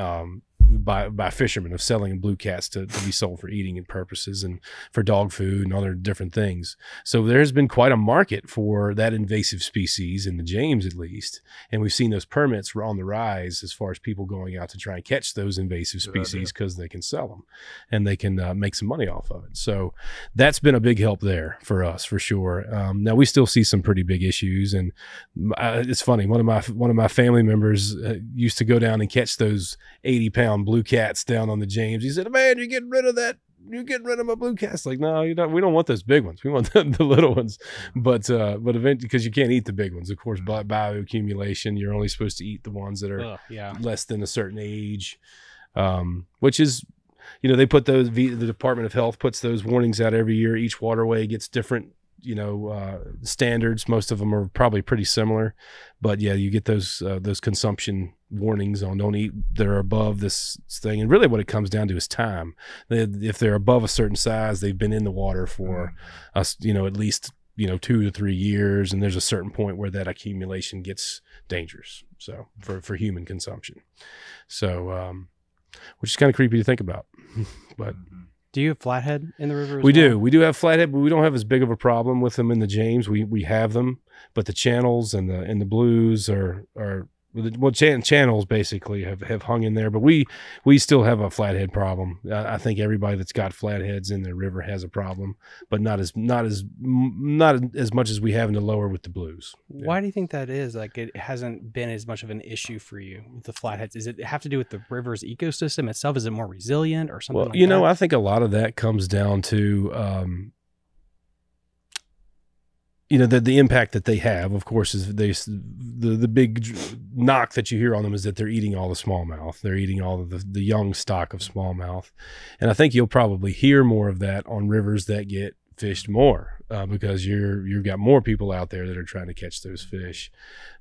by fishermen, of selling blue cats to be sold for eating and purposes and for dog food and other different things. So there's been quite a market for that invasive species in the James, at least. And we've seen those permits on the rise as far as people going out to try and catch those invasive species, because they can sell them and they can make some money off of it. So that's been a big help there for us, for sure. Now we still see some pretty big issues, and it's funny. One of my family members used to go down and catch those 80-pound blue cats down on the James. He said, "Man, you're getting rid of that. You're getting rid of my blue cats." Like, no, you're not. We don't want those big ones. We want the little ones. But eventually, because you can't eat the big ones, of course, by bioaccumulation, you're only supposed to eat the ones that are less than a certain age, which is, they put the Department of Health puts those warnings out every year. Each waterway gets different standards. Most of them are probably pretty similar, but yeah, you get those consumption warnings on don't eat they're above this thing. And really what it comes down to is time. If they're above a certain size, they've been in the water for us, at least, 2 to 3 years. And there's a certain point where that accumulation gets dangerous. So for human consumption. So, which is kind of creepy to think about, but do you have flathead in the river? We do have flathead, but we don't have as big of a problem with them in the James. We have them, but the channels and the blues are, well, channels basically have hung in there, but we still have a flathead problem. I think everybody that's got flatheads in their river has a problem, but not as much as we have in the lower with the blues. Yeah. Why do you think that is? Like, it hasn't been as much of an issue for you with the flatheads. Is it have to do with the river's ecosystem itself? Is it more resilient or something? Well, like I think a lot of that comes down to, the impact that they have, of course, is the big knock that you hear on them is that they're eating all the smallmouth. They're eating all of the young stock of smallmouth. And I think you'll probably hear more of that on rivers that get fished more, because you've got more people out there that are trying to catch those fish.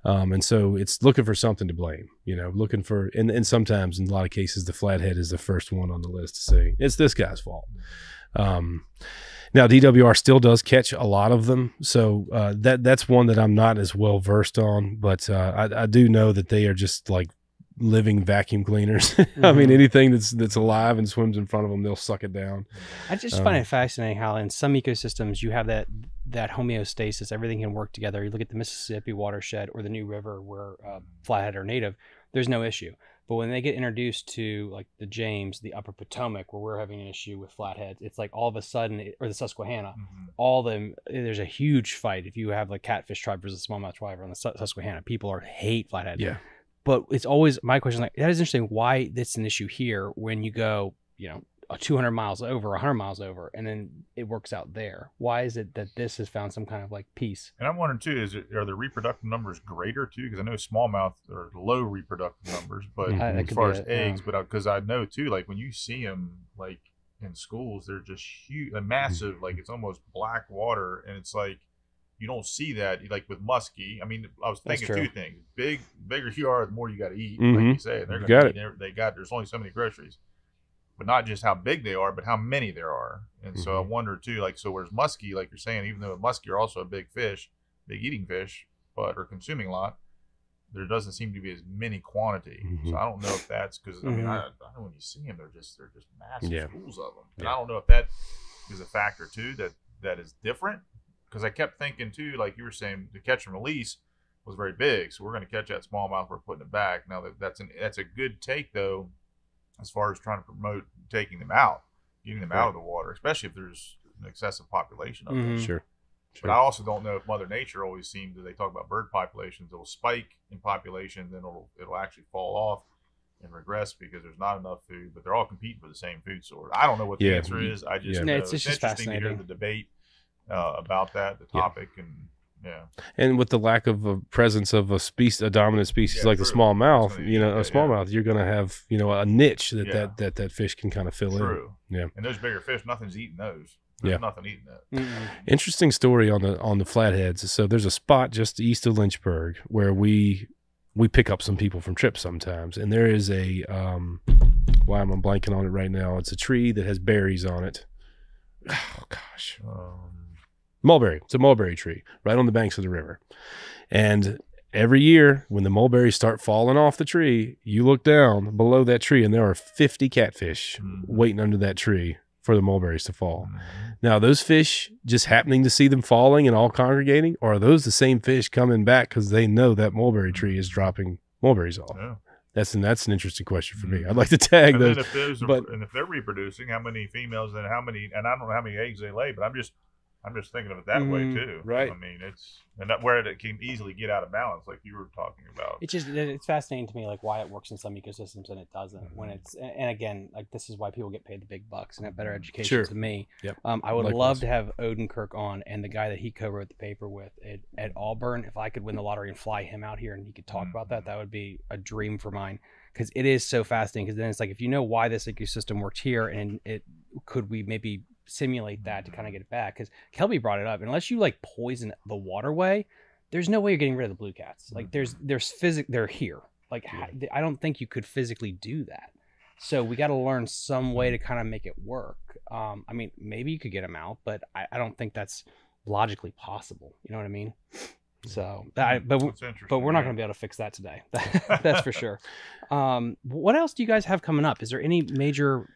And so it's looking for something to blame, looking for, and sometimes in a lot of cases, the flathead is the first one on the list to say, it's this guy's fault. Now DWR still does catch a lot of them. So, that's one that I'm not as well versed on, but, I do know that they are just like living vacuum cleaners. I mean, anything that's alive and swims in front of them, they'll suck it down. I just find it fascinating how in some ecosystems you have that homeostasis, everything can work together. You look at the Mississippi watershed or the New River where, flathead are native, there's no issue. But when they get introduced to like the James, the upper Potomac, where we're having an issue with flatheads, it's like all of a sudden, or the Susquehanna, all of them, there's a huge fight. If you have like catfish tribe versus smallmouth tribe on the Susquehanna, people hate flatheads. Yeah. But it's always my question, like, that is interesting why that's an issue here when you go, 200 miles over, 100 miles over, and then it works out there. Why is it that this has found some kind of like peace? And I'm wondering too, are the reproductive numbers greater too? Because I know smallmouth are low reproductive numbers, but as far as eggs, but because I know too, like when you see them like in schools, they're just huge, massive, like it's almost black water, and it's like you don't see that like with muskie. I mean, I was thinking two things: bigger you are, the more you got to eat. Like you say, they're going to eat. There's only so many groceries. But not just how big they are, but how many there are. And so I wonder too, like, so where's muskie, like you're saying, even though muskie are also a big fish, big eating fish, but are consuming a lot, there doesn't seem to be as many quantity. So I don't know if that's because, I mean, I know when you see them, they're just massive schools of them. And I don't know if that is a factor too, that is different. Because I kept thinking too, like you were saying, the catch and release was very big. So we're going to catch that smallmouth, we're putting it back. Now that's a good take though, as far as trying to promote taking them out, getting them out of the water, especially if there's an excessive population of them. Sure. But I also don't know if Mother Nature always seems, they talk about bird populations, it'll spike in population, then it'll actually fall off and regress because there's not enough food, but they're all competing for the same food source. I don't know what the answer is. I just know it's just interesting to hear the debate about that, the topic, and with the lack of a presence of a dominant species like the smallmouth, you're going to have, a niche that fish can kind of fill in. Yeah. And those bigger fish, nothing's eating those. There's nothing eating that. Interesting story on the flatheads. So there's a spot just east of Lynchburg where we pick up some people from trips sometimes. And there is a, why am I blanking on it right now? It's a tree that has berries on it. Oh gosh. Mulberry. It's a mulberry tree right on the banks of the river. And every year when the mulberries start falling off the tree, you look down below that tree and there are 50 catfish waiting under that tree for the mulberries to fall. Now, those fish just happening to see them falling and all congregating, or are those the same fish coming back because they know that mulberry tree is dropping mulberries off? Yeah. That's an interesting question for me. I'd like to tag those. And if they're reproducing, how many females and how many, and I don't know how many eggs they lay, but I'm just thinking of it that way too. Right. I mean, where it can easily get out of balance, like you were talking about. It's fascinating to me, like why it works in some ecosystems and it doesn't. When and again, like this is why people get paid the big bucks and have better education to me. Yep. I would love to have Odenkirk on and the guy that he co-wrote the paper with at Auburn. If I could win the lottery and fly him out here and he could talk about that, that would be a dream for mine. Because it is so fascinating. Because then it's like, if you know why this ecosystem worked here and could we maybe simulate that to kind of get it back. Because Kelby brought it up, unless you like poison the waterway, there's no way you're getting rid of the blue cats. Like there's they're here. Like I don't think you could physically do that. So we got to learn some way to kind of make it work. I mean, maybe you could get them out, but I don't think that's logically possible. You know what I mean? So, but we're not going to be able to fix that today. That's for sure. What else do you guys have coming up? Is there any major?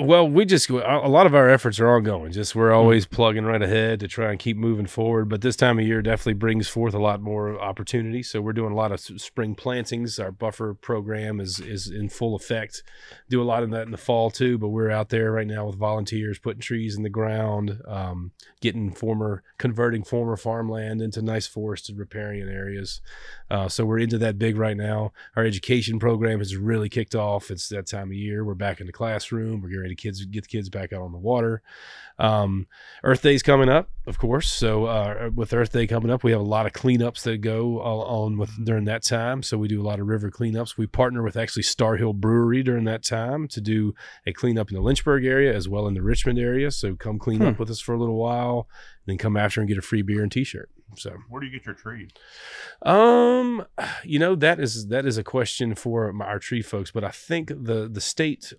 Well, we just, a lot of our efforts are ongoing. Just we're always plugging right ahead to try and keep moving forward. But this time of year definitely brings forth a lot more opportunity. So we're doing a lot of spring plantings. Our buffer program is in full effect. Do a lot of that in the fall too, but we're out there right now with volunteers putting trees in the ground, getting converting former farmland into nice forested riparian areas. So we're into that big right now. Our education program has really kicked off. It's that time of year. We're back in the classroom. We're getting ready to get the kids back out on the water. Earth Day's coming up, of course. So with Earth Day coming up, we have a lot of cleanups that go on during that time. So we do a lot of river cleanups. We partner with actually Star Hill Brewery during that time to do a cleanup in the Lynchburg area as well in the Richmond area. So come clean up with us for a little while, and then come after and get a free beer and T-shirt. So where do you get your trees? You know, that is a question for our tree folks, but I think the state,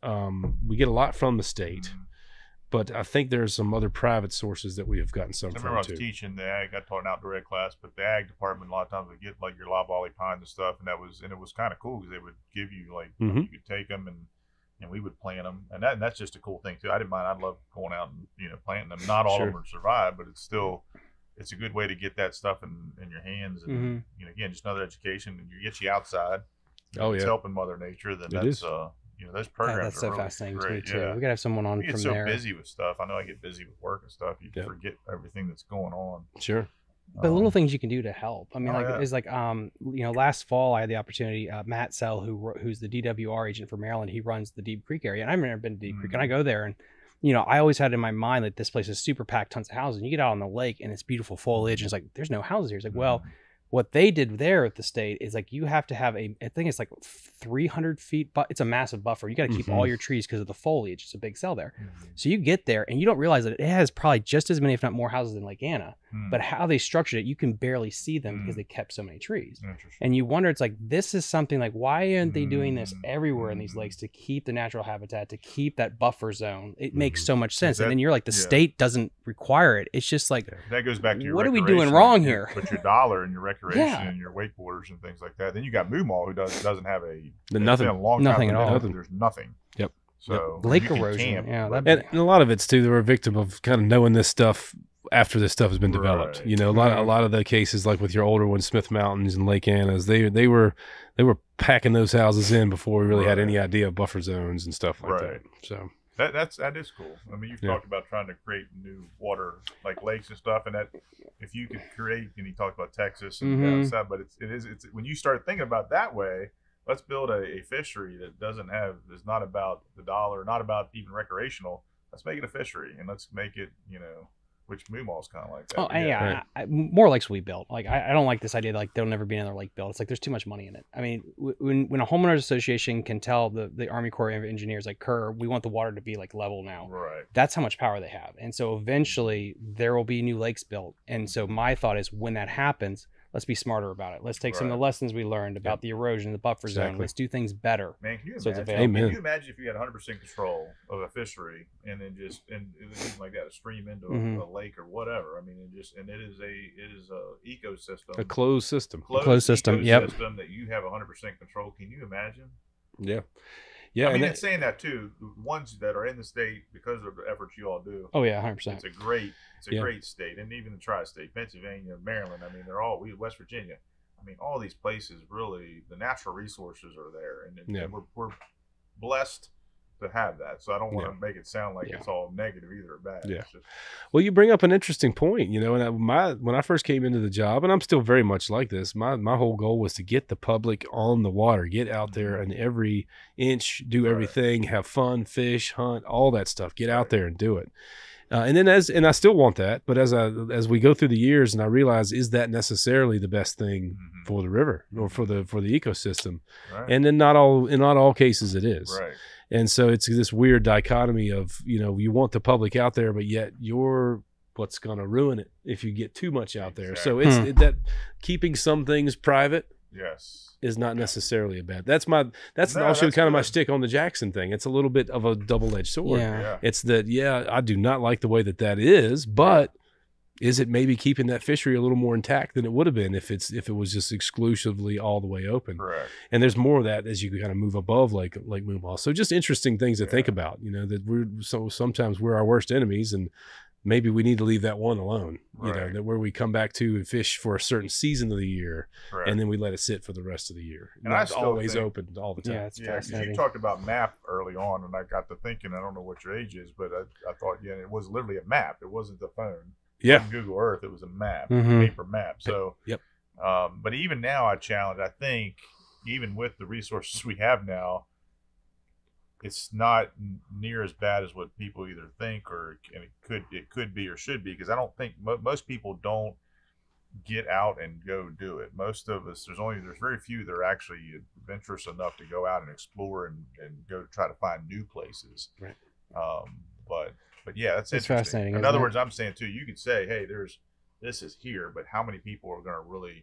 we get a lot from the state, but I think there's some other private sources that we have gotten some from too. I remember I was teaching the ag, I taught an outdoor ed class, but the ag department, a lot of times would get like your lob ollie pines and stuff. And it was kind of cool because they would give you like, you could take them and we would plant them. And that's just a cool thing too. I didn't mind. I'd love going out and, planting them. Not all of them survive, but it's still, it's a good way to get that stuff in your hands, and again, just another education. And you get you outside. Oh yeah, it's helping Mother Nature. Then that's those programs. That's so fascinating too. Yeah. We gotta have someone on. You get so busy with stuff. I know I get busy with work and stuff. You forget everything that's going on. Sure. But little things you can do to help. I mean, it's like, last fall I had the opportunity, Matt Sell, who's the DWR agent for Maryland, he runs the Deep Creek area, and I've never been to Deep Creek, and I go there and. I always had in my mind that this place is super packed, tons of houses. You get out on the lake and it's beautiful foliage. And it's like, there's no houses here. It's like, well, what they did there at the state is like, you have to have I think it's like 300 feet, but it's a massive buffer. You got to keep all your trees because of the foliage. It's a big sell there. So you get there and you don't realize that it has probably just as many, if not more houses than Lake Anna, but how they structured it, you can barely see them because they kept so many trees. And you wonder, it's like, this is something like, why aren't they doing this everywhere in these lakes to keep the natural habitat, to keep that buffer zone? It makes so much sense. And then you're like, the state doesn't require it. It's just like, that goes back to your, what are we doing wrong here? But your dollar and your recreation and your wakeboarders and things like that. Then you got Moomaw, who doesn't have nothing at all. There's nothing. Yep. So lake erosion. Camp, and a lot of it's too, they're a victim of kind of knowing this stuff after this stuff has been developed. A lot of the cases, like with your older ones, Smith Mountains and Lake Anna's, they were packing those houses in before we really had any idea of buffer zones and stuff like that. So that is cool. I mean, you've talked about trying to create new water, like lakes and stuff, and that if you could create, and you talked about Texas and stuff, but it's when you start thinking about that way, let's build a fishery that is not about the dollar, not about even recreational. Let's make it a fishery, and let's make it, which Moomaw's kind of like that. Oh, yeah. Right. More lakes we built. Like, I don't like this idea that, like, there'll never be another lake built. It's like, there's too much money in it. I mean, when a homeowners association can tell the Army Corps of Engineers, like, Kerr, we want the water to be, like, level now. Right. That's how much power they have. And so eventually there will be new lakes built. And so my thought is, when that happens, let's be smarter about it. Let's take some of the lessons we learned about the erosion, the buffer zone. Let's do things better. Man, can you imagine if you had 100% control of a fishery and then just, and it was like that, a stream into a lake or whatever. I mean, it is a ecosystem. A closed system. Closed system. Yep. That you have 100% control. Can you imagine? Yeah. Yeah, I mean, it's saying that too. The ones that are in the state, because of the efforts you all do. Oh yeah, 100%. It's a great state, and even the tri-state, Pennsylvania, Maryland. I mean, they're all. West Virginia. I mean, all these places really, the natural resources are there, and we're blessed to have that. So I don't want to make it sound like it's all negative either or bad. Yeah. Well, you bring up an interesting point, and when I first came into the job, and I'm still very much like this, my whole goal was to get the public on the water, get out there and every inch, do everything, have fun, fish, hunt, all that stuff, get out there and do it. And I still want that, but as we go through the years and I realize, is that necessarily the best thing for the river or for the ecosystem? Right. And then not all cases it is. Right. And so it's this weird dichotomy of, you know, you want the public out there, but yet you're what's going to ruin it if you get too much out there. Exactly. So it's that keeping some things private is not necessarily a bad. That's also kind of my shtick on the Jackson thing. It's a little bit of a double-edged sword. Yeah. Yeah. It's that, yeah, I do not like the way that that is, but is it maybe keeping that fishery a little more intact than it would have been if it was just exclusively all the way open? Correct. And there's more of that as you kind of move above Lake Moomaw. So just interesting things to think about, you know, that sometimes we're our worst enemies, and maybe we need to leave that one alone, you know, that where we come back to and fish for a certain season of the year, and then we let it sit for the rest of the year. And that's always open all the time. Yeah, it's fascinating. You talked about MAP early on, and I got to thinking, I don't know what your age is, but I thought, yeah, it was literally a map. It wasn't the phone. Yeah, on Google Earth, it was a map, a paper map. So, but even now, I challenge. I think even with the resources we have now, it's not near as bad as what people either think, or and it could be or should be. Because I don't think most people don't get out and go do it. Most of us, there's very few that are actually adventurous enough to go out and explore and go try to find new places. Right. But yeah, that's fascinating. In other words, I'm saying too, you could say, hey, this is here, but how many people are going to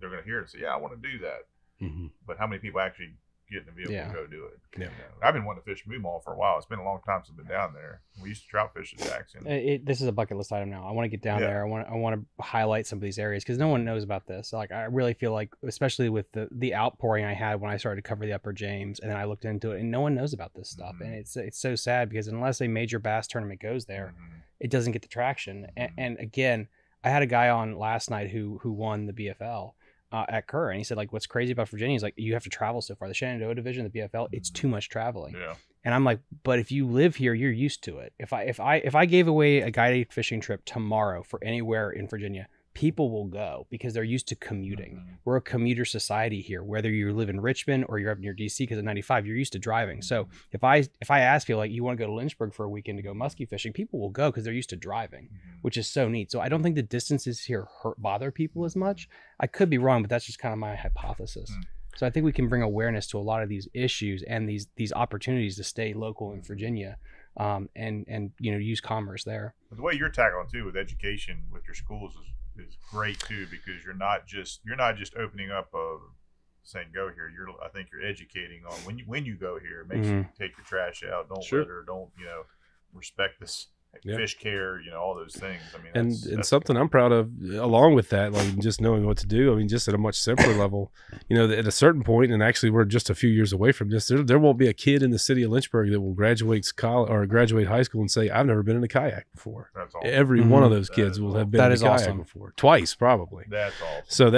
they're going to hear it and say, yeah, I want to do that. Mm-hmm. But how many people actually get in the vehicle and go do it? Yeah. You know, I've been wanting to fish Moomaw for a while. It's been a long time since I've been down there. We used to trout fish at Jackson. This is a bucket list item now. I want to get down there. I want to highlight some of these areas because no one knows about this. Like, I really feel like, especially with the outpouring I had when I started to cover the Upper James, and then I looked into it, and no one knows about this stuff. Mm-hmm. And it's so sad because unless a major bass tournament goes there, mm-hmm. it doesn't get the traction. Mm-hmm. And again, I had a guy on last night who won the BFL. At Kerr, and he said, like, what's crazy about Virginia is, like, you have to travel so far. The Shenandoah division, the BFL, it's too much traveling. Yeah. And I'm like, but if you live here, you're used to it. If I gave away a guided fishing trip tomorrow for anywhere in Virginia, people will go because they're used to commuting. Mm-hmm. We're a commuter society here. Whether you live in Richmond or you're up near DC, because at 95 you're used to driving. Mm-hmm. So if I ask people, like, you want to go to Lynchburg for a weekend to go muskie fishing, people will go because they're used to driving, mm-hmm. which is so neat. So I don't think the distances here bother people as much. I could be wrong, but that's just kind of my hypothesis. Mm-hmm. So I think we can bring awareness to a lot of these issues and these opportunities to stay local in Virginia. And you know, use commerce there. But the way you're tackling too with education with your schools is great too, because you're not just opening up saying go here. I think you're educating on when you go here, make sure you take your trash out, don't litter, don't, you know, respect this fish care, you know, all those things. I mean, that's something I'm proud of along with that, like just knowing what to do. I mean, just at a much simpler level, you know, at a certain point, and actually we're just a few years away from this, there won't be a kid in the city of Lynchburg that will graduate high school and say, I've never been in a kayak before. That's awesome. Every one of those kids will have been in a kayak before, twice probably. That's awesome. So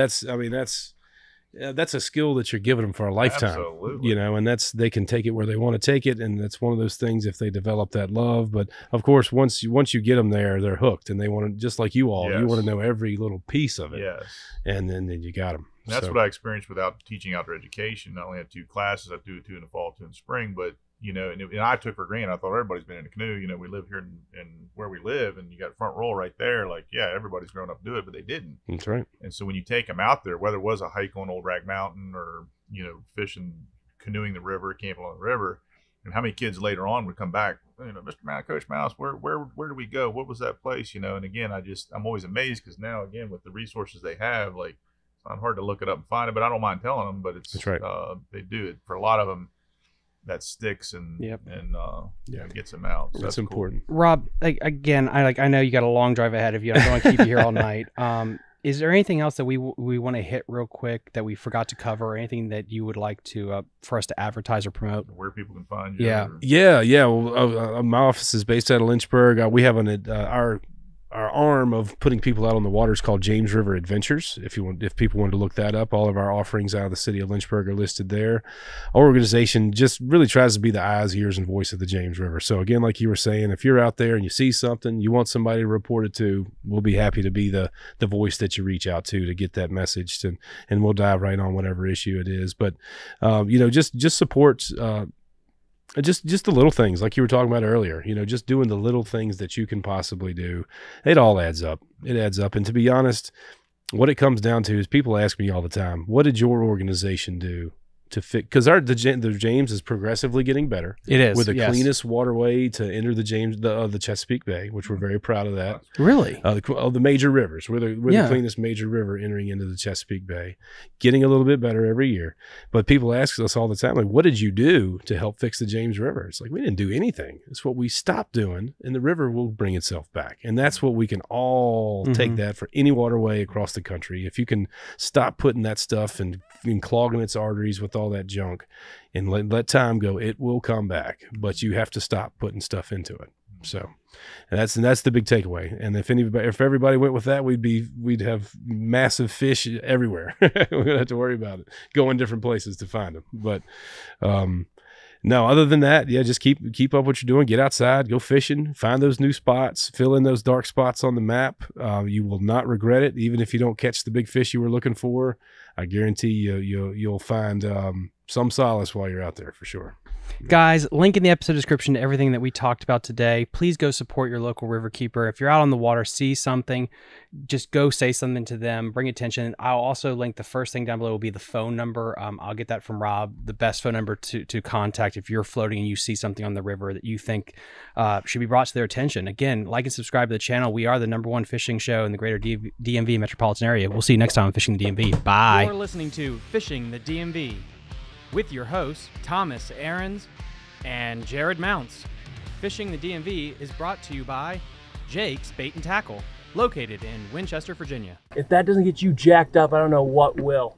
that's a skill that you're giving them for a lifetime. Absolutely. You know, and they can take it where they want to take it. And that's one of those things if they develop that love. But of course, once you get them there, they're hooked and they want to, just like you all, you want to know every little piece of it. Yes. And then you got them. And that's what I experienced without teaching outdoor education. I only had two classes. I do two in the fall, two in the spring, but you know, and I took for granted. I thought everybody's been in a canoe. You know, we live here in where we live, and you got front row right there. Like, yeah, everybody's grown up to do it, but they didn't. That's right. And so when you take them out there, whether it was a hike on Old Rag Mountain or, you know, fishing, canoeing the river, camping along the river, and how many kids later on would come back, you know, Mr. Mouse, Coach Mouse, where do we go? What was that place? You know, and again, I'm always amazed because now, again, with the resources they have, like, it's not hard to look it up and find it, but I don't mind telling them, but that's right. They do it for a lot of them. That sticks and gets them out. So that's important. Cool. Rob, I know you got a long drive ahead of you. I don't want to keep you here all night. Is there anything else that we want to hit real quick that we forgot to cover, or anything that you would like to for us to advertise or promote? Where people can find you. Yeah. Well, my office is based out of Lynchburg. We have our arm of putting people out on the water is called James River Adventures. If people wanted to look that up, all of our offerings out of the city of Lynchburg are listed there. Our organization just really tries to be the eyes, ears, and voice of the James River. So again, like you were saying, if you're out there and you see something you want somebody to report it to, we'll be happy to be the voice that you reach out to get that message, and we'll dive right on whatever issue it is. But you know, just support. Just the little things like you were talking about earlier, you know, just doing the little things that you can possibly do. It all adds up. It adds up. And to be honest, what it comes down to is people ask me all the time, what did your organization do to fix, because the James is progressively getting better. It is. With the cleanest waterway to enter the James, the Chesapeake Bay, which we're very proud of that. Really? The major rivers. We're the cleanest major river entering into the Chesapeake Bay. Getting a little bit better every year. But people ask us all the time, like, what did you do to help fix the James River? It's like, we didn't do anything. It's what we stopped doing, and the river will bring itself back. And that's what we can all take that for any waterway across the country. If you can stop putting that stuff and clogging its arteries with all that junk and let time go, it will come back, but you have to stop putting stuff into it. So and that's the big takeaway. And if everybody went with that, we'd have massive fish everywhere. We don't have to worry about it going different places to find them. But no, other than that, yeah, just keep up what you're doing. Get outside, go fishing, find those new spots, fill in those dark spots on the map. You will not regret it, even if you don't catch the big fish you were looking for. I guarantee you'll find some solace while you're out there for sure. Guys, link in the episode description to everything that we talked about today. Please go support your local riverkeeper. If you're out on the water, see something, just go say something to them, bring attention. I'll also link, the first thing down below will be the phone number. I'll get that from Rob, the best phone number to contact if you're floating and you see something on the river that you think should be brought to their attention. Again, like and subscribe to the channel. We are the #1 fishing show in the greater DMV metropolitan area. We'll see you next time on Fishing the DMV. Bye. You're listening to Fishing the DMV with your hosts, Thomas Ahrens and Jared Mounts. Fishing the DMV is brought to you by Jake's Bait and Tackle, located in Winchester, Virginia. If that doesn't get you jacked up, I don't know what will.